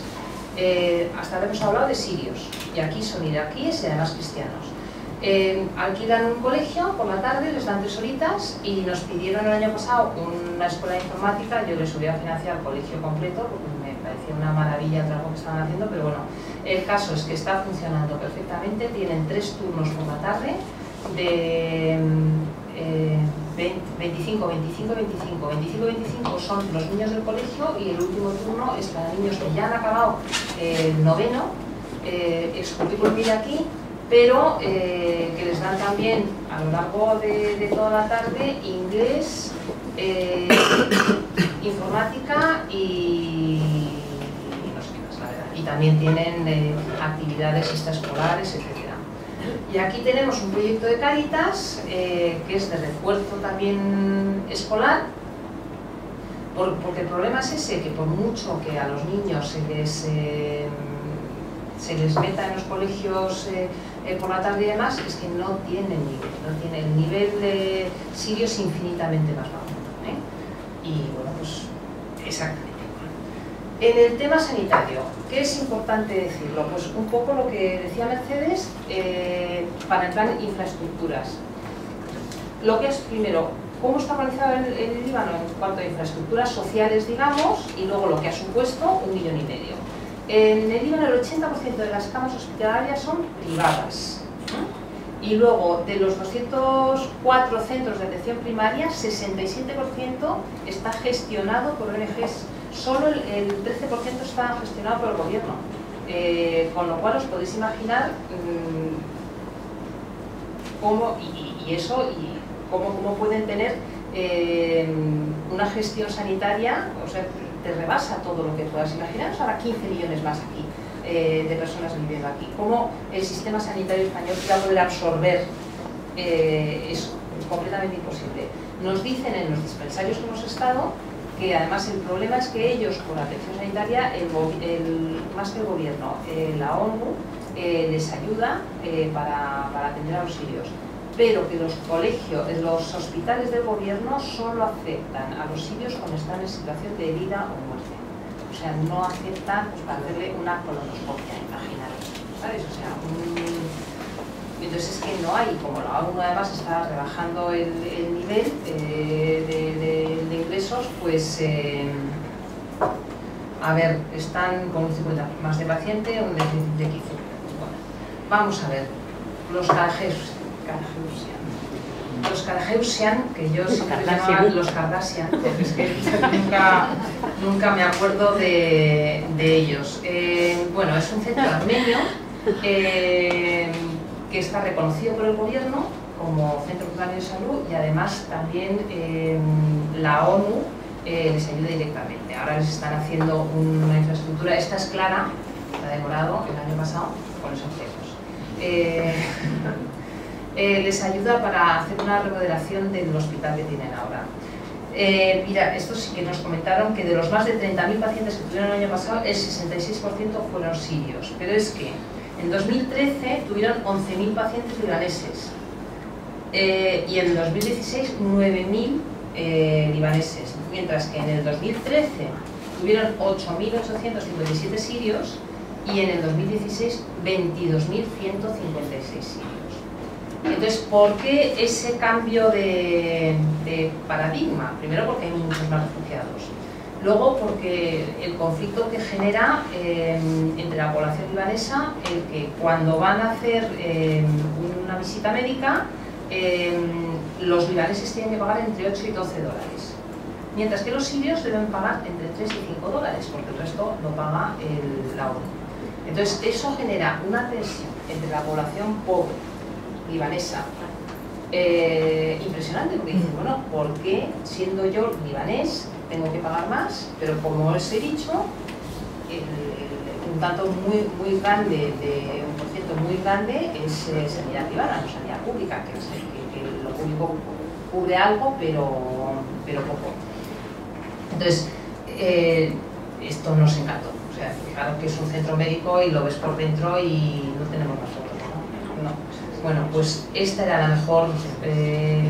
Eh, hasta ahora hemos hablado de sirios, y aquí son iraquíes y además cristianos. Eh, alquilan un colegio por la tarde, les dan tres horitas, y nos pidieron el año pasado una escuela de informática. Yo les hubiera financiado el colegio completo porque me parecía una maravilla el trabajo que estaban haciendo, pero bueno, el caso es que está funcionando perfectamente. Tienen tres turnos por la tarde de eh, veinticinco, veinticinco, veinticinco, veinticinco, veinticinco son los niños del colegio, y el último turno es para niños que ya han acabado el noveno, eh, es currículum iraquí, pero eh, que les dan también a lo largo de, de toda la tarde inglés, eh, informática y, y no sé qué más, la verdad. Y también tienen eh, actividades extraescolares, etcétera. Y aquí tenemos un proyecto de Caritas, eh, que es de refuerzo también escolar, por, porque el problema es ese, que por mucho que a los niños se les... Eh, se les meta en los colegios eh, eh, por la tarde y demás, es que no tienen nivel, no tienen el nivel de sirio es infinitamente más bajo, ¿eh? Y bueno, pues exactamente. En el tema sanitario, ¿qué es importante decirlo? Pues un poco lo que decía Mercedes, eh, para entrar en infraestructuras. Lo que es primero, cómo está organizado el, el Líbano en cuanto a infraestructuras sociales, digamos, y luego lo que ha supuesto un millón y medio. En el Líbano el ochenta por ciento de las camas hospitalarias son privadas, y luego de los doscientos cuatro centros de atención primaria, sesenta y siete por ciento está gestionado por O N Ges, solo el, el trece por ciento está gestionado por el gobierno, eh, con lo cual os podéis imaginar mmm, cómo, y, y eso, y cómo, cómo pueden tener eh, una gestión sanitaria, o sea, te rebasa todo lo que puedas imaginar. Ahora quince millones más aquí eh, de personas viviendo aquí. ¿Cómo el sistema sanitario español va a poder absorber eh, eso? Es completamente imposible. Nos dicen en los dispensarios que hemos estado que además el problema es que ellos, con la atención sanitaria, el, el, más que el gobierno, eh, la ONU eh, les ayuda eh, para, para atender a los sirios, pero que los colegios, los hospitales del gobierno solo aceptan a los sirios cuando están en situación de herida o muerte. O sea, no aceptan, pues, para hacerle una colonoscopia, imaginaros, ¿sabes? O sea, un... entonces es que no hay, como la ONU además está rebajando el, el nivel eh, de, de, de ingresos, pues, eh, a ver, están con un cincuenta por ciento más de paciente, un déficit de quince por ciento. Bueno, vamos a ver, los cajeros. Los Karagheusian, que yo siempre llamaba los Kardashian, porque es que nunca, nunca me acuerdo de, de ellos. Eh, bueno, es un centro armenio eh, que está reconocido por el gobierno como Centro Primario de Salud, y además también eh, la ONU eh, les ayuda directamente. Ahora les están haciendo una infraestructura, esta es clara, la de morado el año pasado, con los objetos. Eh, Eh, les ayuda para hacer una remodelación del hospital que tienen ahora. Eh, mira, esto sí que nos comentaron que de los más de treinta mil pacientes que tuvieron el año pasado, el sesenta y seis por ciento fueron sirios, pero es que en dos mil trece tuvieron once mil pacientes libaneses, eh, y en dos mil dieciséis nueve mil eh, libaneses, mientras que en el dos mil trece tuvieron ocho mil ochocientos cincuenta y siete sirios y en el dos mil dieciséis veintidós mil ciento cincuenta y seis sirios. Entonces, ¿por qué ese cambio de, de paradigma? Primero, porque hay muchos más refugiados. Luego, porque el conflicto que genera eh, entre la población libanesa, el que cuando van a hacer eh, una visita médica, eh, los libaneses tienen que pagar entre ocho y doce dólares, mientras que los sirios deben pagar entre tres y cinco dólares, porque el resto lo paga el, la ONU. Entonces eso genera una tensión entre la población pobre libanesa eh, impresionante, porque dicen, bueno, ¿por qué siendo yo libanés tengo que pagar más? Pero como os he dicho, el, un dato muy, muy grande, de un por ciento muy grande, es eh, sanidad privada, no sanidad pública, que, que, que lo público cubre algo, pero, pero poco. Entonces, eh, esto nos encantó. O sea, fijaros que es un centro médico y lo ves por dentro y no tenemos nosotros, ¿no? No. Bueno, pues esta era la mejor, eh,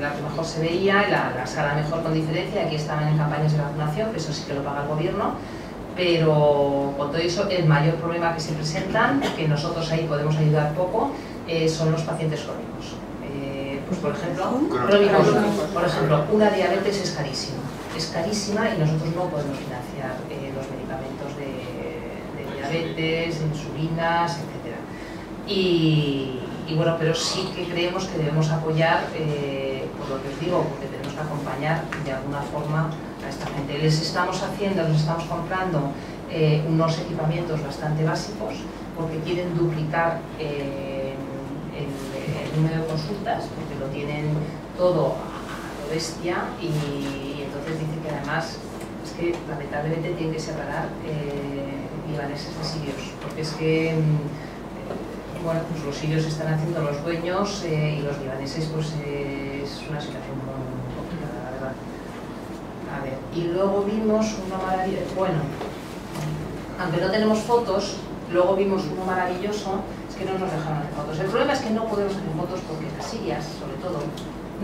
la que mejor se veía, la, la sala mejor con diferencia. Aquí estaban en campañas de vacunación, que eso sí que lo paga el gobierno, pero con todo eso el mayor problema que se presentan, que nosotros ahí podemos ayudar poco, eh, son los pacientes crónicos. Eh, pues por ejemplo, crónicos, por ejemplo, una diabetes es carísima, es carísima y nosotros no podemos financiar eh, los medicamentos de, de diabetes, de insulinas, etcétera. Y, y bueno, pero sí que creemos que debemos apoyar, eh, por lo que os digo, porque tenemos que acompañar de alguna forma a esta gente. Les estamos haciendo, les estamos comprando eh, unos equipamientos bastante básicos, porque quieren duplicar eh, el, el número de consultas, porque lo tienen todo a lo bestia, y, y entonces dicen que además es que lamentablemente tienen que separar eh, libaneses de sirios, porque es que bueno, pues los sirios están haciendo los dueños eh, y los libaneses, pues eh, es una situación muy complicada, la verdad. A ver, y luego vimos una maravilla, bueno, aunque no tenemos fotos, luego vimos uno maravilloso, es que no nos dejaron hacer fotos. El problema es que no podemos hacer fotos porque las sirias, sobre todo,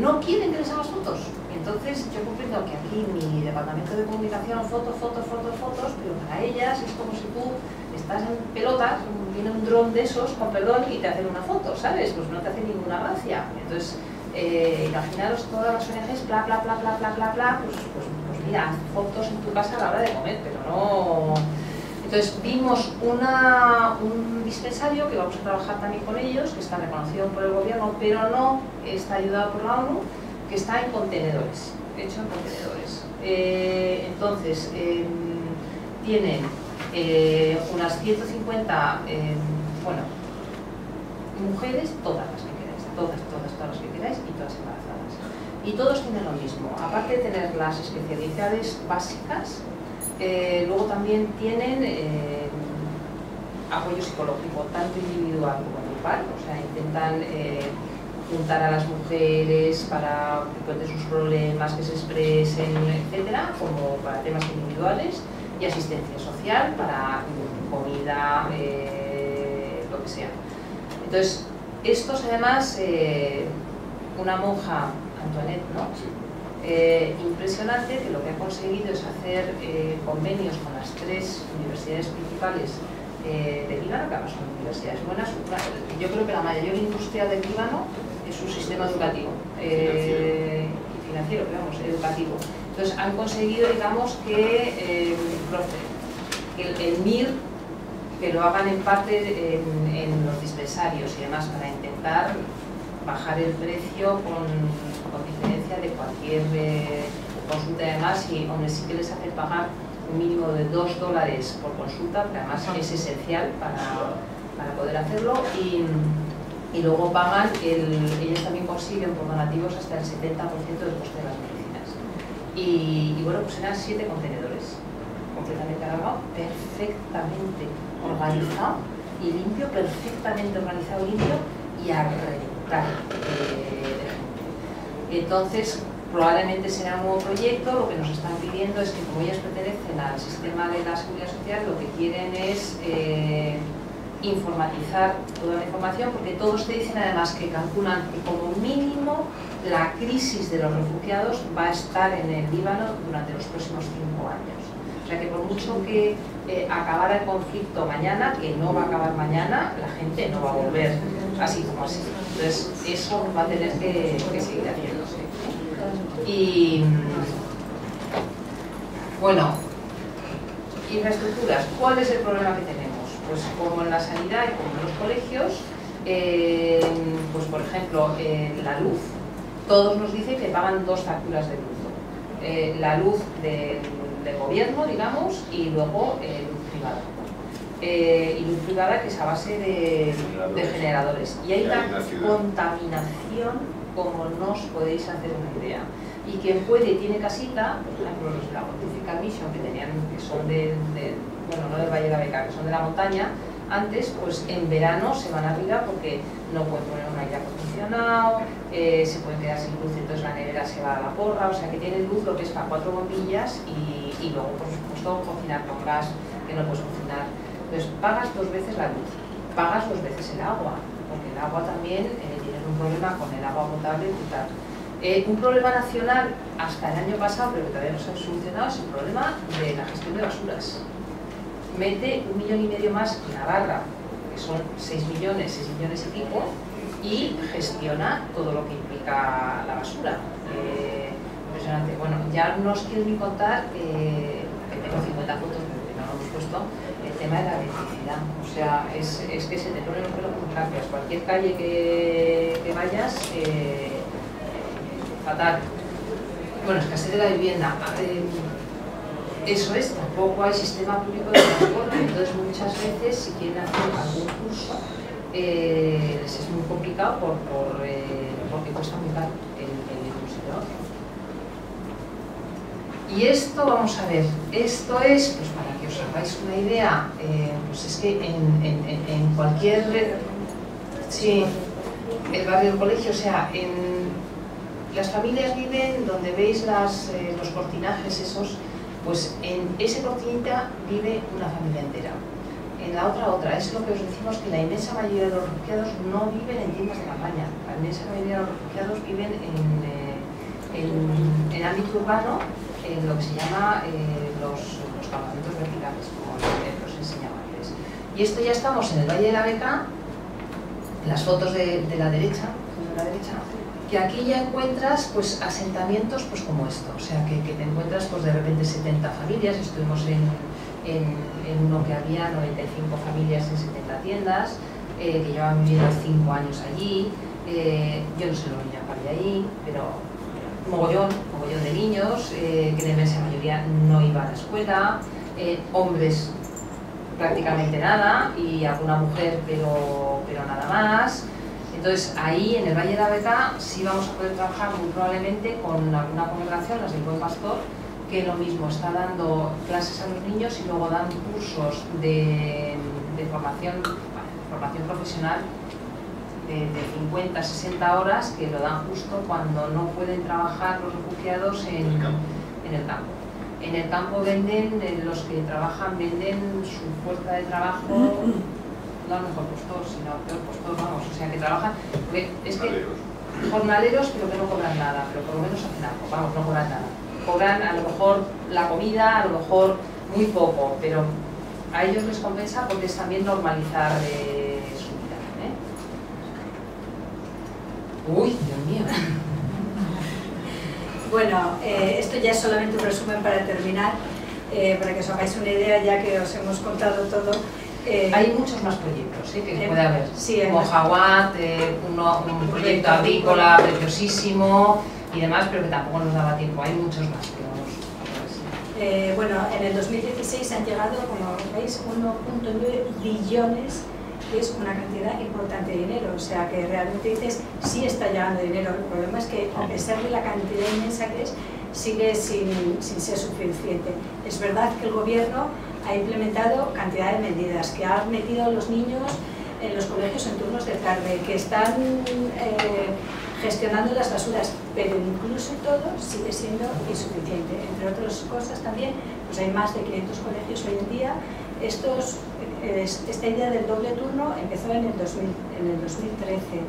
no quieren que les hagas fotos. Entonces yo comprendo que aquí mi departamento de comunicación, fotos, fotos, fotos, fotos, pero para ellas es como si tú estás en pelotas, viene un dron de esos, con perdón, y te hacen una foto, ¿sabes? Pues no te hace ninguna gracia. Entonces, eh, imaginaros todas las O N Ges, bla, bla, bla, bla, bla, bla, bla, pues, pues, pues mira, fotos en tu casa a la hora de comer, pero no... Entonces vimos una, un dispensario que vamos a trabajar también con ellos, que está reconocido por el gobierno, pero no está ayudado por la ONU, que está en contenedores, hecho en contenedores. Eh, entonces, eh, tienen eh, unas ciento cincuenta, eh, bueno, mujeres, todas las que queráis, todas, todas, todas las que queráis y todas embarazadas. Y todos tienen lo mismo, aparte de tener las especialidades básicas, eh, luego también tienen eh, apoyo psicológico, tanto individual como grupal, o sea, intentan... Eh, juntar a las mujeres para que cuenten sus problemas, que se expresen, etcétera, como para temas individuales, y asistencia social para comida, eh, lo que sea. Entonces, estos además, eh, una monja, Antoinette, ¿no? Eh, impresionante, que lo que ha conseguido es hacer eh, convenios con las tres universidades principales eh, de Líbano, que además son universidades buenas. Yo creo que la mayor industria del Líbano es un sistema educativo eh, y financiero, digamos, educativo. Entonces han conseguido, digamos, que eh, el, el M I R, que lo hagan en parte en, en los dispensarios y demás, para intentar bajar el precio con, con diferencia de cualquier eh, consulta, además, y aunque sí que les hace pagar un mínimo de dos dólares por consulta, que además es esencial para, para poder hacerlo. Y, y luego pagan, el, ellos también consiguen por donativos hasta el setenta por ciento del coste de las medicinas. Y, y bueno, pues eran siete contenedores, completamente cargados, perfectamente organizado y limpio, perfectamente organizado y limpio, y a reventar de gente. Entonces, probablemente será un nuevo proyecto. Lo que nos están pidiendo es que, como ellas pertenecen al sistema de la seguridad social, lo que quieren es... Eh, informatizar toda la información, porque todos te dicen además que calculan que como mínimo la crisis de los refugiados va a estar en el Líbano durante los próximos cinco años. O sea que por mucho que eh, acabara el conflicto mañana, que no va a acabar mañana, la gente no va a volver así como así. Entonces eso va a tener que, que seguir haciéndose. Y bueno, infraestructuras, ¿cuál es el problema que tenemos? Pues como en la sanidad y como en los colegios, eh, pues por ejemplo, eh, la luz, todos nos dicen que pagan dos facturas de luz. Eh, la luz del de gobierno, digamos, y luego eh, luz privada. Eh, y luz privada que es a base de generadores. De generadores. Y hay una contaminación como no os podéis hacer una idea. Y quien puede y tiene casita, por ejemplo, los de la Pontifical Mission, que tenían, que son de, de bueno, no del Valle de la Beca, que son de la montaña, antes, pues en verano se van arriba porque no pueden poner un aire acondicionado, eh, se pueden quedar sin luz, entonces la nevera se va a la porra, o sea que tienen luz lo que es para cuatro bombillas y, y luego, por supuesto, cocinar con gas, que no puedes cocinar. Entonces, pagas dos veces la luz, pagas dos veces el agua, porque el agua también eh, tienen un problema con el agua potable y tal. Eh, un problema nacional hasta el año pasado, pero que todavía no se ha solucionado, es el problema de la gestión de basuras. Mete un millón y medio más en Navarra, que son seis millones, seis millones y pico, y gestiona todo lo que implica la basura. Eh, impresionante. Bueno, ya no os quiero ni contar, eh, que tengo cincuenta fotos, que no lo hemos puesto, el tema de la electricidad. O sea, es, es que se te ponen los pelos con cambios. Cualquier calle que, que vayas, eh, fatal. Bueno, escasez de la vivienda. Eh, eso es, tampoco hay sistema público de transporte, entonces muchas veces si quieren hacer algún curso eh, les es muy complicado por, por, eh, porque cuesta muy caro el, el curso de otro. Y esto, vamos a ver, esto es, pues para que os hagáis una idea, eh, pues es que en, en, en cualquier, sí, el barrio del colegio, o sea, en las familias viven donde veis las, eh, los cortinajes esos, pues en esa cortinita vive una familia entera, en la otra otra, es lo que os decimos que la inmensa mayoría de los refugiados no viven en tiendas de campaña, la inmensa mayoría de los refugiados viven en, eh, en, en ámbito urbano, en lo que se llama eh, los, los campamentos verticales, como los enseñables. Y esto ya estamos en el Valle de la Beca, las fotos de, de la derecha, de la derecha, que aquí ya encuentras pues asentamientos pues como esto, o sea que, que te encuentras pues de repente setenta familias, estuvimos en, en, en uno que había noventa y cinco familias en setenta tiendas, eh, que llevaban viviendo cinco años allí, eh, yo no sé lo que ya había ahí, pero mogollón, mogollón de niños, eh, que la inmensa mayoría no iba a la escuela, eh, hombres prácticamente nada y alguna mujer pero, pero nada más. Entonces, ahí en el Valle de la Beca sí vamos a poder trabajar muy probablemente con alguna congregación, las del Buen Pastor, que lo mismo está dando clases a los niños y luego dan cursos de, de formación, bueno, formación profesional de, de cincuenta a sesenta horas que lo dan justo cuando no pueden trabajar los refugiados en, en el campo. En el campo venden, los que trabajan venden su fuerza de trabajo. No al mejor postor, sino al peor postor, vamos, o sea que trabajan, porque es que jornaleros pero que no cobran nada, pero por lo menos hacen algo, vamos, no cobran nada, cobran a lo mejor la comida, a lo mejor muy poco, pero a ellos les compensa porque es también normalizar eh, su vida, ¿eh? Uy, Dios mío. Bueno, eh, esto ya es solamente un resumen para terminar, eh, para que os hagáis una idea ya que os hemos contado todo. Eh, hay muchos más proyectos, ¿sí? que eh, puede haber, sí, como Jaguat, eh, uno, un proyecto agrícola preciosísimo y demás, pero que tampoco nos daba tiempo, hay muchos más. Que vamos a ver, sí. eh, bueno, en el dos mil dieciséis han llegado, como veis, uno punto nueve billones, que es una cantidad importante de dinero, o sea que realmente dices, sí está llegando dinero, el problema es que a pesar de la cantidad inmensa que es, sigue sin, sin ser suficiente. Es verdad que el gobierno ha implementado cantidad de medidas, que ha metido a los niños en los colegios en turnos de tarde, que están eh, gestionando las basuras, pero incluso todo sigue siendo insuficiente. Entre otras cosas también, pues hay más de quinientos colegios hoy en día. Estos, eh, esta idea del doble turno empezó en el, dos mil, en el dos mil trece,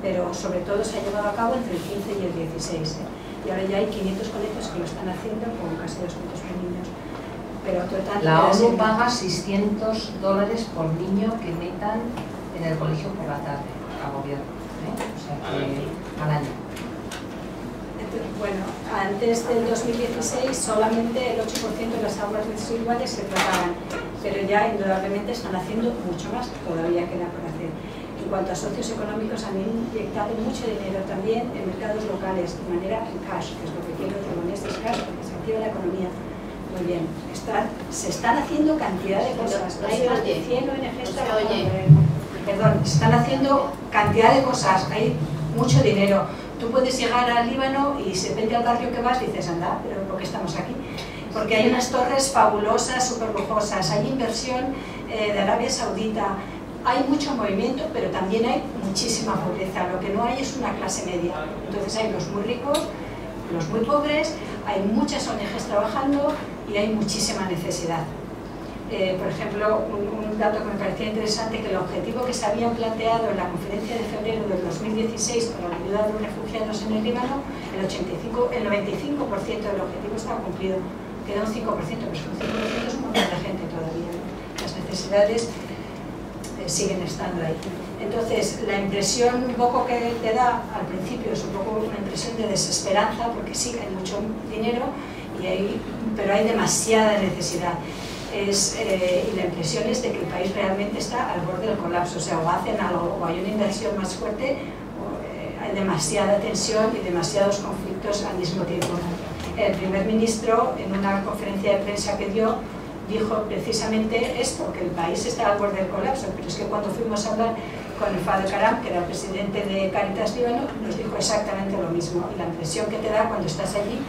pero sobre todo se ha llevado a cabo entre el quince y el dieciséis. Y ahora ya hay quinientos colegios que lo están haciendo con casi doscientos niños. Pero total, la ONU paga seiscientos dólares por niño que metan en el colegio por la tarde al gobierno, ¿eh? O sea, que al año. Entonces, bueno, antes del dos mil dieciséis solamente el ocho por ciento de las aulas residuales se trataban, pero ya indudablemente están haciendo mucho más, todavía queda por hacer. En cuanto a socios económicos, han inyectado mucho dinero también en mercados locales, de manera en cash, que es lo que quiero que con este cash, porque se activa la economía. Muy bien, está, se están haciendo cantidad de cosas. No, no hay más de cien O N G s trabajando. Perdón, se están haciendo cantidad de cosas, hay mucho dinero. Tú puedes llegar al Líbano y se vende al barrio que vas y dices, anda, pero ¿por qué estamos aquí? Porque hay unas torres fabulosas, súper lujosas, hay inversión eh, de Arabia Saudita, hay mucho movimiento, pero también hay muchísima pobreza. Lo que no hay es una clase media. Entonces hay los muy ricos, los muy pobres, hay muchas O N G s trabajando y hay muchísima necesidad. Eh, por ejemplo, un, un dato que me parecía interesante, que el objetivo que se había planteado en la conferencia de febrero del dos mil dieciséis para la ayuda a los refugiados en el Líbano, el, ochenta y cinco, el noventa y cinco por ciento del objetivo estaba cumplido, queda un cinco por ciento, pero son cinco por ciento es un montón de gente todavía, ¿no? Las necesidades eh, siguen estando ahí. Entonces, la impresión un poco que te da al principio es un poco una impresión de desesperanza, porque sí que hay mucho dinero, y hay, pero hay demasiada necesidad. Es, eh, y la impresión es de que el país realmente está al borde del colapso, o sea, o hacen algo, o hay una inversión más fuerte, o eh, hay demasiada tensión y demasiados conflictos al mismo tiempo. El primer ministro, en una conferencia de prensa que dio, dijo precisamente esto, que el país estaba al borde del colapso, pero es que cuando fuimos a hablar con el Fadel Karam, que era el presidente de Caritas Líbano, nos dijo exactamente lo mismo, y la impresión que te da cuando estás allí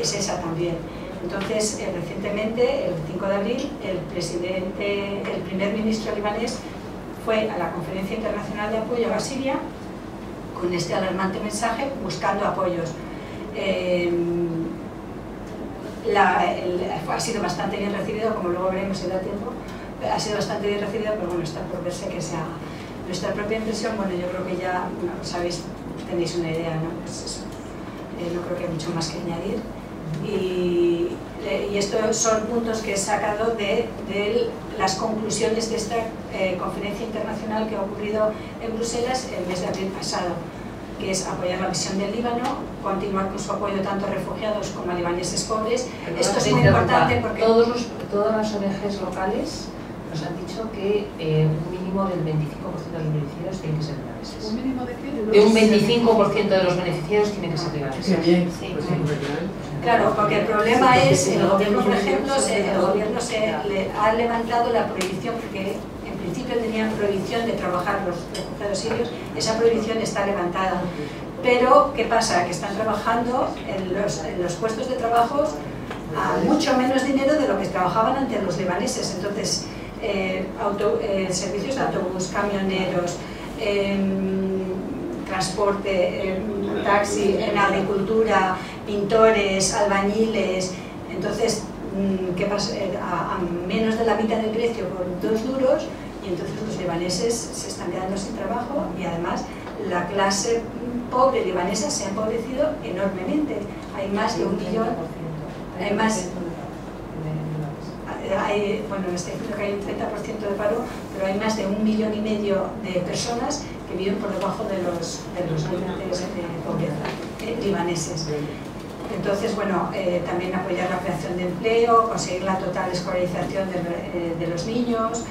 es esa también. Entonces, eh, recientemente, el cinco de abril, el, presidente, el primer ministro libanés fue a la Conferencia Internacional de Apoyo a Siria con este alarmante mensaje, buscando apoyos. Eh, la, el, ha sido bastante bien recibido, como luego veremos si da tiempo, ha sido bastante bien recibido, pero bueno, está por verse que sea nuestra propia impresión. Bueno, yo creo que ya bueno, sabéis, tenéis una idea, ¿no? Pues eso. Eh, no creo que hay mucho más que añadir. Y, y estos son puntos que he sacado de, de las conclusiones de esta eh, conferencia internacional que ha ocurrido en Bruselas el mes de abril pasado, que es apoyar la visión del Líbano, continuar con su apoyo tanto a refugiados como a libaneses pobres. Pero esto es muy importante porque todos los, todas las O N G s locales nos han dicho que eh, un mínimo del veinticinco por ciento de los beneficiarios tienen que ser libaneses. ¿Un mínimo de qué? De un veinticinco por ciento de los beneficiarios tienen que ser libaneses. Bien, sí. Pues sí. Claro, porque el problema es, el gobierno, por ejemplo, el gobierno se le ha levantado la prohibición, porque en principio tenían prohibición de trabajar los refugiados sirios, esa prohibición está levantada. Pero, ¿qué pasa? Que están trabajando en los, en los puestos de trabajo a mucho menos dinero de lo que trabajaban antes los libaneses. Entonces, eh, auto, eh, servicios de autobús, camioneros, eh, transporte, eh, taxi, en agricultura, pintores, albañiles. Entonces, ¿qué pasa? A, a menos de la mitad del precio por dos duros, y entonces los libaneses se están quedando sin trabajo, y además la clase pobre libanesa se ha empobrecido enormemente. Hay más de un millón, hay más, hay, bueno, me está diciendo que hay un treinta por ciento de paro, pero hay más de un millón y medio de personas que viven por debajo de los de los límites de pobreza eh, libaneses. Entonces, bueno, eh, también apoyar la creación de empleo, conseguir la total escolarización de, eh, de los niños,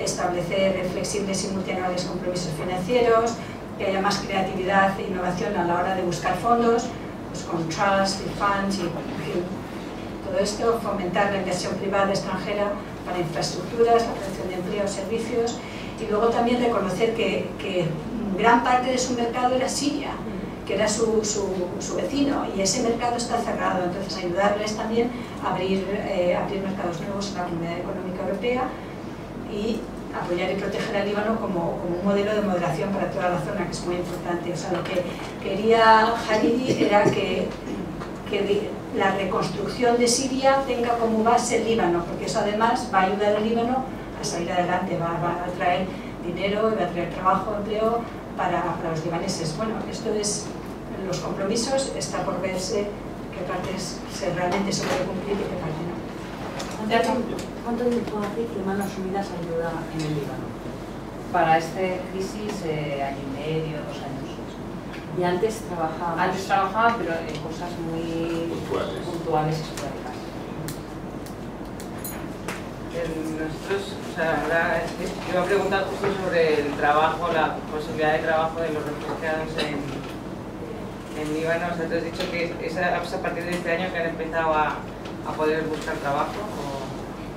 establecer flexibles y multianuales compromisos financieros, que haya más creatividad e innovación a la hora de buscar fondos, pues con trust y funds y, y todo esto, fomentar la inversión privada extranjera para infraestructuras, la creación de empleo, servicios. Y luego también reconocer que, que gran parte de su mercado era Siria, que era su, su, su vecino, y ese mercado está cerrado. Entonces, ayudarles también a abrir, eh, abrir mercados nuevos en la Comunidad Económica Europea, y apoyar y proteger al Líbano como, como un modelo de moderación para toda la zona, que es muy importante. O sea, lo que quería Hariri era que, que la reconstrucción de Siria tenga como base el Líbano, porque eso además va a ayudar al Líbano a salir adelante, va, va a traer dinero, va a traer trabajo, empleo para, para los libaneses. Bueno, esto es, los compromisos, está por verse qué partes se, realmente se puede cumplir y qué parte no. ¿Cuánto tiempo hace que Manos Unidas ayuda en el Líbano? Para esta crisis, eh, año y medio, dos años. ¿Y antes trabajaba? Antes trabajaba, pero en cosas muy puntuales, puntuales y esporádicas. nosotros, o sea, ahora es que yo iba a preguntar justo sobre el trabajo, la posibilidad de trabajo de los refugiados en, en Líbano. O sea, ¿te has dicho que es a partir de este año que han empezado a, a poder buscar trabajo? O...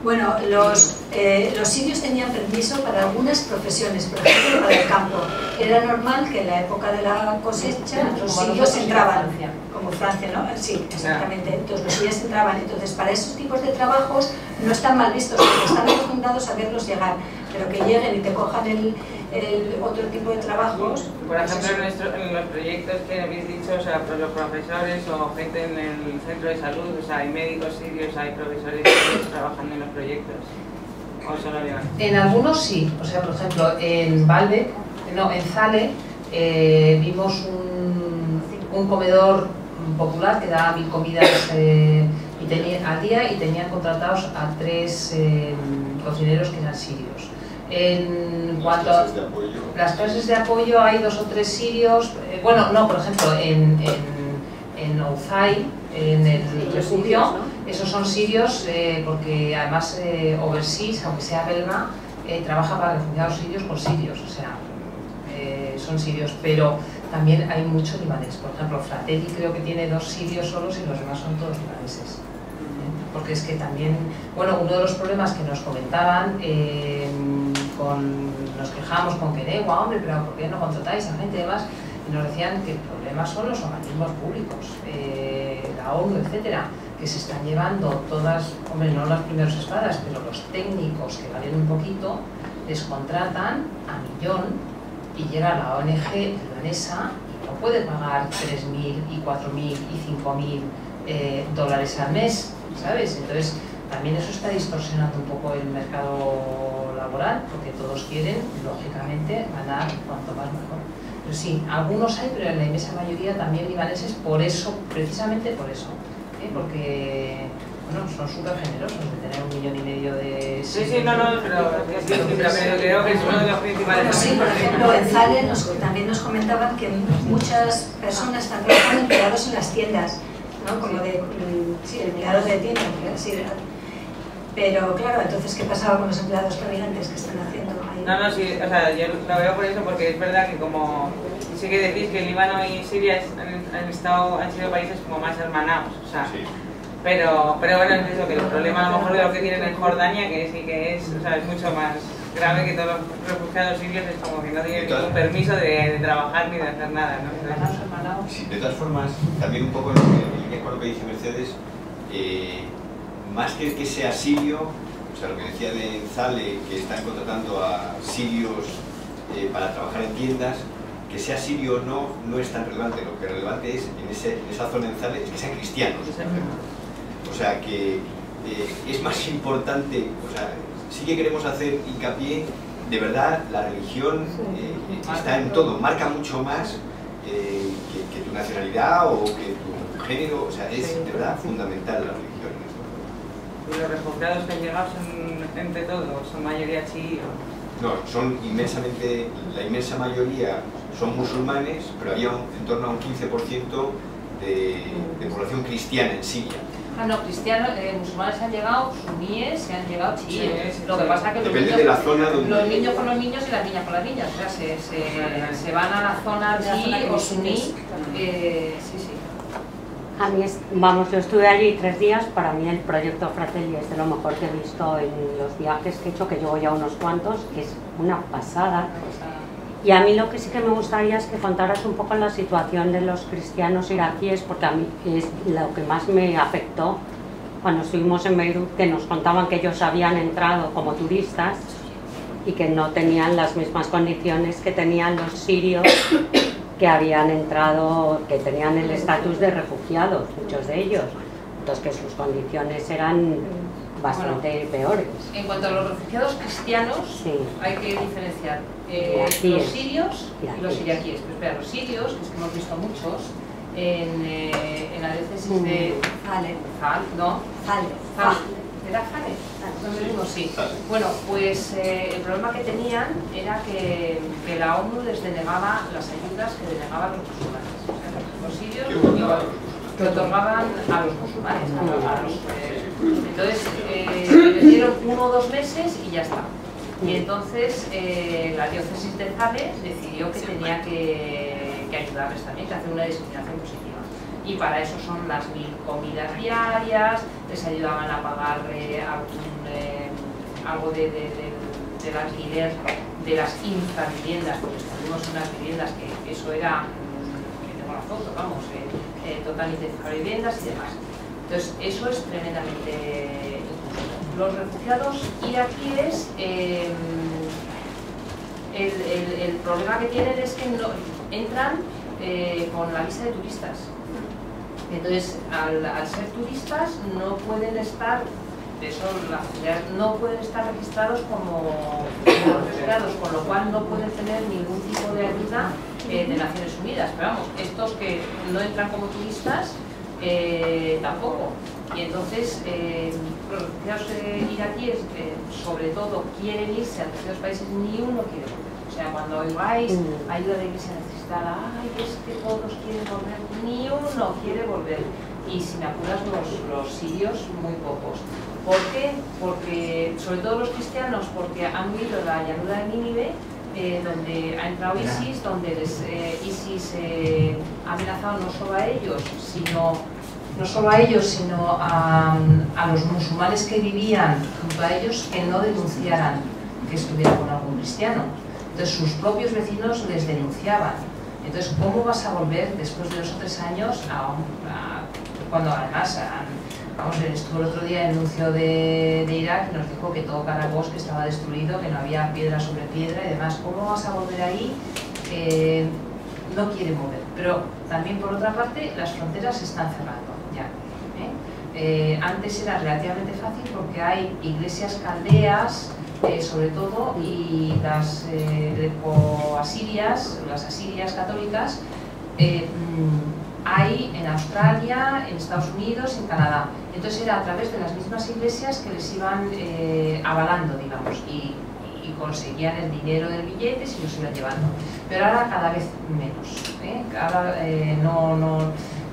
Bueno, los, eh, los sirios tenían permiso para algunas profesiones, por ejemplo, para el campo. Era normal que en la época de la cosecha los sirios entraban, como Francia, ¿no? Sí, exactamente. Entonces los sirios entraban. Entonces para esos tipos de trabajos no están mal vistos, porque están acostumbrados a verlos llegar. Pero que lleguen y te cojan el, el otro tipo de trabajos. Por ejemplo, en, nuestro, en los proyectos que habéis dicho, o sea, los profesores o gente en el centro de salud, o sea, hay médicos sirios, hay profesores que trabajan en los proyectos. ¿O solo llegan? En algunos sí, o sea, por ejemplo, en Valde, no, en Zale, eh, vimos un, un comedor popular que daba mil comidas eh, y tenía, al día, y tenían contratados a tres eh, cocineros que eran sirios. En cuanto a las clases de apoyo hay dos o tres sirios, eh, bueno, no, por ejemplo, en, en, en Ouzay, en el sí, refugio, ¿no? Esos son sirios eh, porque además eh, Overseas, aunque sea belga, eh, trabaja para refugiados sirios por sirios, o sea, eh, son sirios, pero también hay muchos libaneses. Por ejemplo, Fratelli creo que tiene dos sirios solos y los demás son todos libaneses. Porque es que también, bueno, uno de los problemas que nos comentaban, eh, con, nos quejamos con que Kenewa, hombre, pero ¿por qué no contratáis a gente y demás? Y nos decían que el problema son los organismos públicos, eh, la ONU, etcétera, que se están llevando todas, hombre, no las primeras espadas, pero los técnicos que valen un poquito, les contratan a millón y llega la O N G libanesa y no puede pagar tres mil y cuatro mil y cinco mil eh, dólares al mes. ¿Sabes? Entonces, también eso está distorsionando un poco el mercado laboral, porque todos quieren, lógicamente, ganar cuanto más mejor. Pero sí, algunos hay, pero en la inmensa mayoría también libaneses, por eso, precisamente por eso. ¿Eh? Porque, bueno, son súper generosos de tener un millón y medio de... Sí, sí, no, no, pero creo que es uno de los principales... Bueno, sí, por ejemplo, en Zale nos, también nos comentaban que muchas personas también están empleados en las tiendas, ¿no? Como de sí, empleados de tienda, sí, pero claro, entonces ¿qué pasaba con los empleados caminantes que están haciendo ahí? No, no, sí, o sea, yo lo veo por eso, porque es verdad que como sí que decís que Líbano y Siria han, han, estado, han sido países como más hermanados, o sea, sí. pero, pero bueno, es eso, que el problema a lo mejor de lo que tienen en Jordania, que sí que es, o sea, es mucho más grave que todos los refugiados sirios, es como que no tienen ningún permiso de, de trabajar ni de hacer nada, ¿no? Entonces, sí, de todas formas, también un poco en línea con lo que dice Mercedes, eh, más que el que sea sirio, o sea, lo que decía de Zale, que están contratando a sirios eh, para trabajar en tiendas, que sea sirio o no, no es tan relevante. Lo que es relevante es, en, ese, en esa zona en Zale, es que sean cristianos. O sea, que eh, es más importante, o sea, sí que queremos hacer hincapié, de verdad, la religión eh, está en todo, marca mucho más Eh, que, que tu nacionalidad o que tu género, o sea, es de verdad fundamental la religión en esto. ¿Y los refugiados que han llegado son gente todo? ¿Son mayoría chiíes? No, son inmensamente, la inmensa mayoría son musulmanes, pero había un, en torno a un quince por ciento de, de población cristiana en Siria. Ah, no, cristianos, eh, musulmanes han llegado, suníes, se han llegado chiíes. Sí, lo que pasa que los niños, de la zona donde... los niños con los niños y las niñas con las niñas. O sea, se, se, se van a la zona chií o suní. Eh, sí, sí. A mí es, vamos, yo estuve allí tres días. Para mí el proyecto Fratelli es de lo mejor que he visto en los viajes que he hecho, que llevo ya unos cuantos, que es una pasada. Y a mí lo que sí que me gustaría es que contaras un poco la situación de los cristianos iraquíes, porque a mí es lo que más me afectó cuando estuvimos en Beirut, que nos contaban que ellos habían entrado como turistas y que no tenían las mismas condiciones que tenían los sirios que habían entrado, que tenían el estatus de refugiados, muchos de ellos. Entonces que sus condiciones eran... bastante bueno, peores. En cuanto a los refugiados cristianos, sí, hay que diferenciar eh, los sirios y los iraquíes. Pero espera, los sirios, que es que hemos visto muchos, en, eh, en la diócesis mm. de Zale, Zale, ¿no? Zale. Zale. ¿Era Zale? ¿Dónde vimos? Sí. Bueno, pues eh, el problema que tenían era que, que la ONU les denegaba las ayudas que denegaban los musulmanes. O sea, los sirios igual, que otorgaban a los musulmanes, a los... Entonces, eh, hicieron uno o dos meses y ya está. Y entonces eh, la diócesis de Zales decidió que tenía que, que ayudarles también, que hacer una discriminación positiva. Y para eso son las mil comidas diarias, les ayudaban a pagar eh, algún, eh, algo de, de, de, del alquiler de las infraviviendas, porque estuvimos en unas viviendas que, que eso era, que tengo la foto, vamos, eh, eh, totalmente infraviviendas y demás. Entonces eso es tremendamente... Los refugiados iraquíes, eh, el, el, el problema que tienen es que no, entran eh, con la visa de turistas. Entonces, al, al ser turistas no pueden estar, eso, la, no pueden estar registrados como, como refugiados, con lo cual no pueden tener ningún tipo de ayuda eh, de Naciones Unidas. Pero vamos, estos que no entran como turistas eh, tampoco. Y entonces eh, los refugiados iraquíes eh, sobre todo quieren irse a terceros países, ni uno quiere volver. O sea, cuando oigáis ayuda de iglesia necesitada, ay, es que todos quieren volver, ni uno quiere volver. Y sin apuras los, los sirios, muy pocos. ¿Por qué? Porque, sobre todo los cristianos, porque han vivido la llanura de Nínive, eh, donde ha entrado ISIS, donde les, eh, ISIS eh, ha amenazado no solo a ellos, sino no solo a ellos, sino a, a los musulmanes que vivían junto a ellos, que no denunciaran que estuvieran con algún cristiano. Entonces sus propios vecinos les denunciaban. Entonces, ¿cómo vas a volver después de dos o tres años a, a, cuando además, a, vamos, estuvo el otro día el anuncio de, de Irak, nos dijo que todo Karagheusian que estaba destruido, que no había piedra sobre piedra y demás? ¿Cómo vas a volver ahí? Eh, no quieren volver. Pero también, por otra parte, las fronteras se están cerrando. Eh, antes era relativamente fácil porque hay iglesias caldeas, eh, sobre todo, y las eh, greco-asirias, las asirias católicas, eh, hay en Australia, en Estados Unidos, en Canadá. Entonces era a través de las mismas iglesias que les iban eh, avalando, digamos, y, y conseguían el dinero del billete y los iban llevando. Pero ahora cada vez menos, ¿eh? Ahora eh, no... no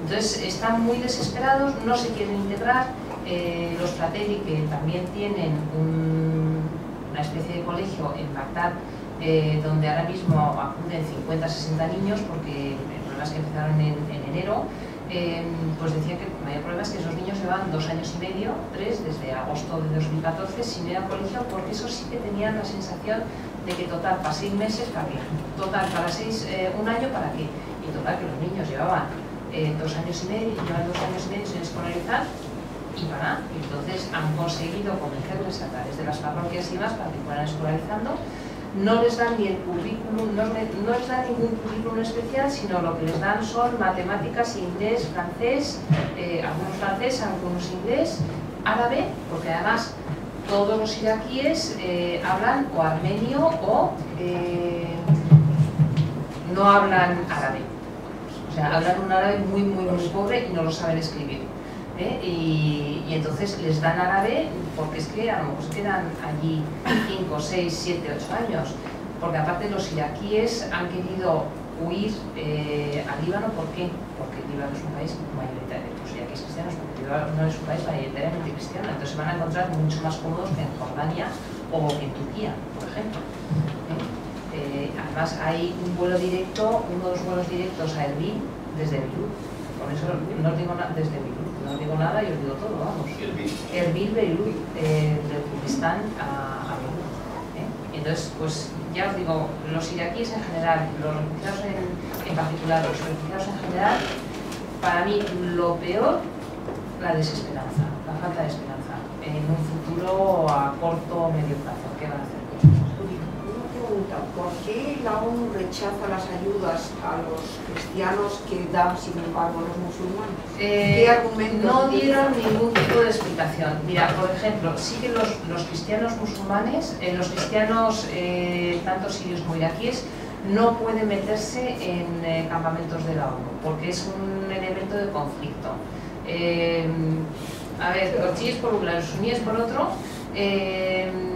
Entonces están muy desesperados, no se quieren integrar. Eh, los Fratelli, que también tienen un, una especie de colegio en Bagdad, eh, donde ahora mismo acuden cincuenta a sesenta niños, porque el problema es que empezaron en, en enero, eh, pues decían que el mayor problema es que esos niños llevan dos años y medio, tres, desde agosto de dos mil catorce, sin ir al colegio, porque eso sí que tenían la sensación de que total, para seis meses, ¿para qué? Total, para seis, eh, un año, ¿para qué? Y total, que los niños llevaban... Eh, dos años y medio, llevan dos años y medio sin escolarizar y para, entonces han conseguido convencerles a través de las parroquias y más para que fueran escolarizando. No les dan ni el currículum, no, no les dan ningún currículum especial, sino lo que les dan son matemáticas, inglés, francés, eh, algunos francés, algunos inglés, árabe, porque además todos los iraquíes eh, hablan o armenio o eh, no hablan árabe. O sea, hablan un árabe muy, muy, muy pobre y no lo saben escribir. ¿eh? Y, y entonces les dan árabe porque es que a lo mejor quedan allí cinco, seis, siete, ocho años. Porque aparte los iraquíes han querido huir eh, a Líbano. ¿Por qué? Porque Líbano es un país mayoritariamente los iraquíes cristianos, porque Líbano no es un país mayoritariamente cristiano. Entonces se van a encontrar mucho más cómodos que en Jordania o que en Turquía, por ejemplo. Eh, además hay un vuelo directo, uno o dos vuelos directos a Erbil desde Beirut. Con eso no os digo nada, desde Beirut, no os digo nada y os digo todo, vamos. Erbil, Beirut, eh, del Kurdistán a, a Beirut. ¿eh? Entonces, pues ya os digo, los iraquíes en general, los refugiados en, en particular, los refugiados en general, para mí lo peor, la desesperanza, la falta de esperanza en un futuro a corto o medio plazo. ¿Qué van a hacer? ¿Por qué la ONU rechaza las ayudas a los cristianos que dan, sin embargo, los musulmanes? Eh, ¿Qué argumentos? No dieron ningún tipo de explicación. Mira, por ejemplo, sí que los, los cristianos musulmanes, eh, los cristianos, eh, tanto sirios como iraquíes, no pueden meterse en eh, campamentos de la ONU, porque es un elemento de conflicto. Eh, a ver, los chiíes por un lado, los suníes por otro... Eh,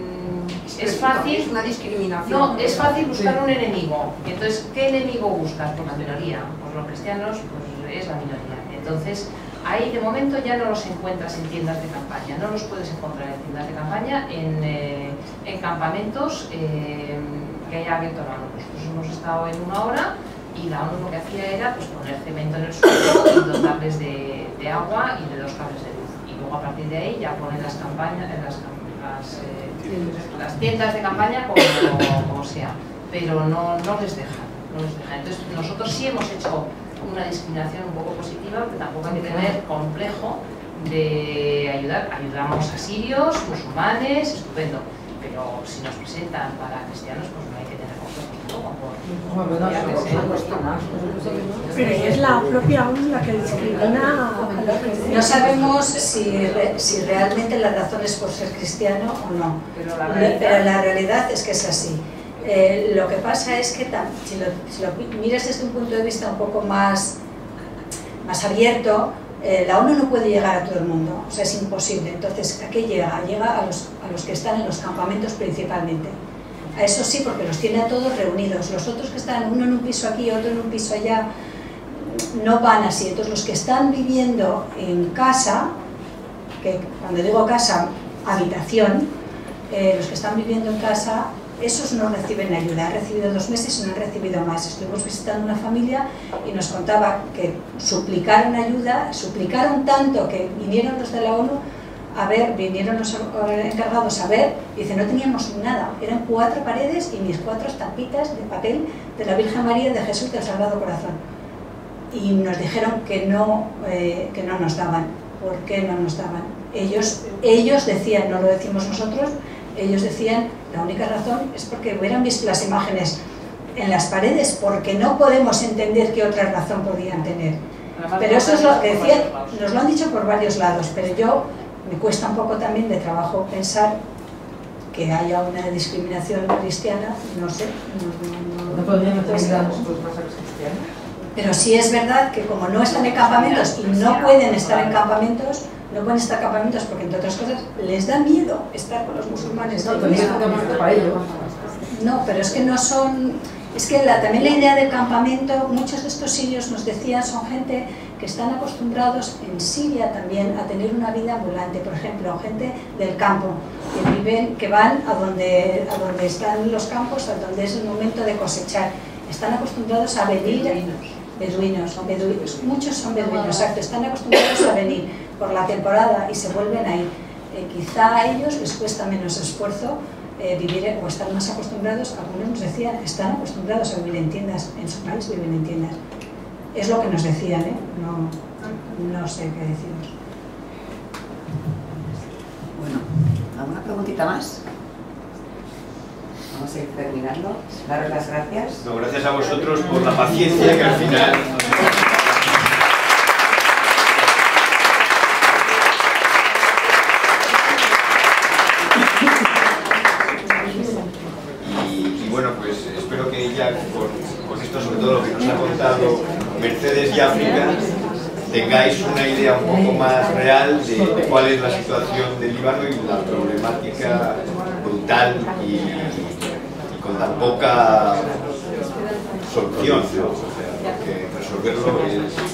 Es fácil, es una discriminación. No, es fácil buscar un enemigo. Entonces, ¿qué enemigo buscas? Por la minoría. Pues los cristianos, pues es la minoría. Entonces, Ahí de momento ya no los encuentras en tiendas de campaña, no los puedes encontrar en tiendas de campaña, en, eh, en campamentos eh, que haya abierto la ONU. Nosotros hemos estado en una hora y la ONU lo que hacía era pues, poner cemento en el suelo y dotarles de, de agua y de dos cables de luz. Y luego a partir de ahí ya ponen las campañas, las, las, eh, las tiendas de campaña como, como, como sea, pero no, no les dejan, no les dejan. Entonces nosotros sí hemos hecho una discriminación un poco positiva, pero tampoco hay que tener complejo de ayudar. Ayudamos a sirios, musulmanes, estupendo, pero si nos presentan para cristianos, pues no hay que tener complejo. Pero es la propia ONU la que discrimina. No sabemos si, re, si realmente la razón es por ser cristiano o no, pero la realidad, pero la realidad es que es así. Eh, lo que pasa es que si lo, si lo miras desde un punto de vista un poco más, más abierto, eh, la ONU no puede llegar a todo el mundo, o sea, es imposible. Entonces, ¿a qué llega? Llega a los, a los que están en los campamentos principalmente. A eso sí, porque los tiene a todos reunidos. Los otros que están, uno en un piso aquí, otro en un piso allá, no van así. Entonces, los que están viviendo en casa, que cuando digo casa, habitación, eh, los que están viviendo en casa, esos no reciben ayuda. Han recibido dos meses y no han recibido más. Estuvimos visitando una familia y nos contaba que suplicaron ayuda, suplicaron tanto que vinieron los de la ONU a ver, vinieron los encargados a ver, y dice, no teníamos nada, eran cuatro paredes y mis cuatro estampitas de papel de la Virgen María de Jesús del Sagrado Corazón. Y nos dijeron que no, eh, que no nos daban. ¿Por qué no nos daban? Ellos, ellos decían, no lo decimos nosotros, ellos decían, la única razón es porque hubieran visto las imágenes en las paredes, porque no podemos entender qué otra razón podían tener. Pero eso es lo que decían, nos lo han dicho por varios lados, pero yo me cuesta un poco también de trabajo pensar que haya una discriminación cristiana, no sé. No, no, no podríamos pensar nosotros más a los cristianos. Pero sí es verdad que como no están en campamentos y no pueden estar en campamentos, no pueden estar en campamentos porque, entre otras cosas, les da miedo estar con los musulmanes. No, no, pero es que no son... Es que la, también la idea del campamento, muchos de estos sirios nos decían, son gente que están acostumbrados en Siria también a tener una vida ambulante, por ejemplo, gente del campo, que viven, que van a donde, a donde están los campos, a donde es el momento de cosechar. Están acostumbrados a venir... Beduinos, son beduinos, muchos son beduinos, exacto, están acostumbrados a venir por la temporada y se vuelven a ir. Eh, quizá a ellos les cuesta menos esfuerzo eh, vivir, o están más acostumbrados, algunos nos decían, están acostumbrados a vivir en tiendas, en su país viven en tiendas. Es lo que nos decían, ¿eh? No, no sé qué decimos. Bueno, ¿alguna preguntita más? Vamos a ir terminando. Daros las gracias. No, gracias a vosotros por la paciencia que al final... Y, y bueno, pues espero que ella, con, con esto, sobre todo lo que nos ha contado Mercedes y África, tengáis una idea un poco más real de, de cuál es la situación del Líbano y la problemática brutal y... con tan poca solución, o sea, porque resolverlo es...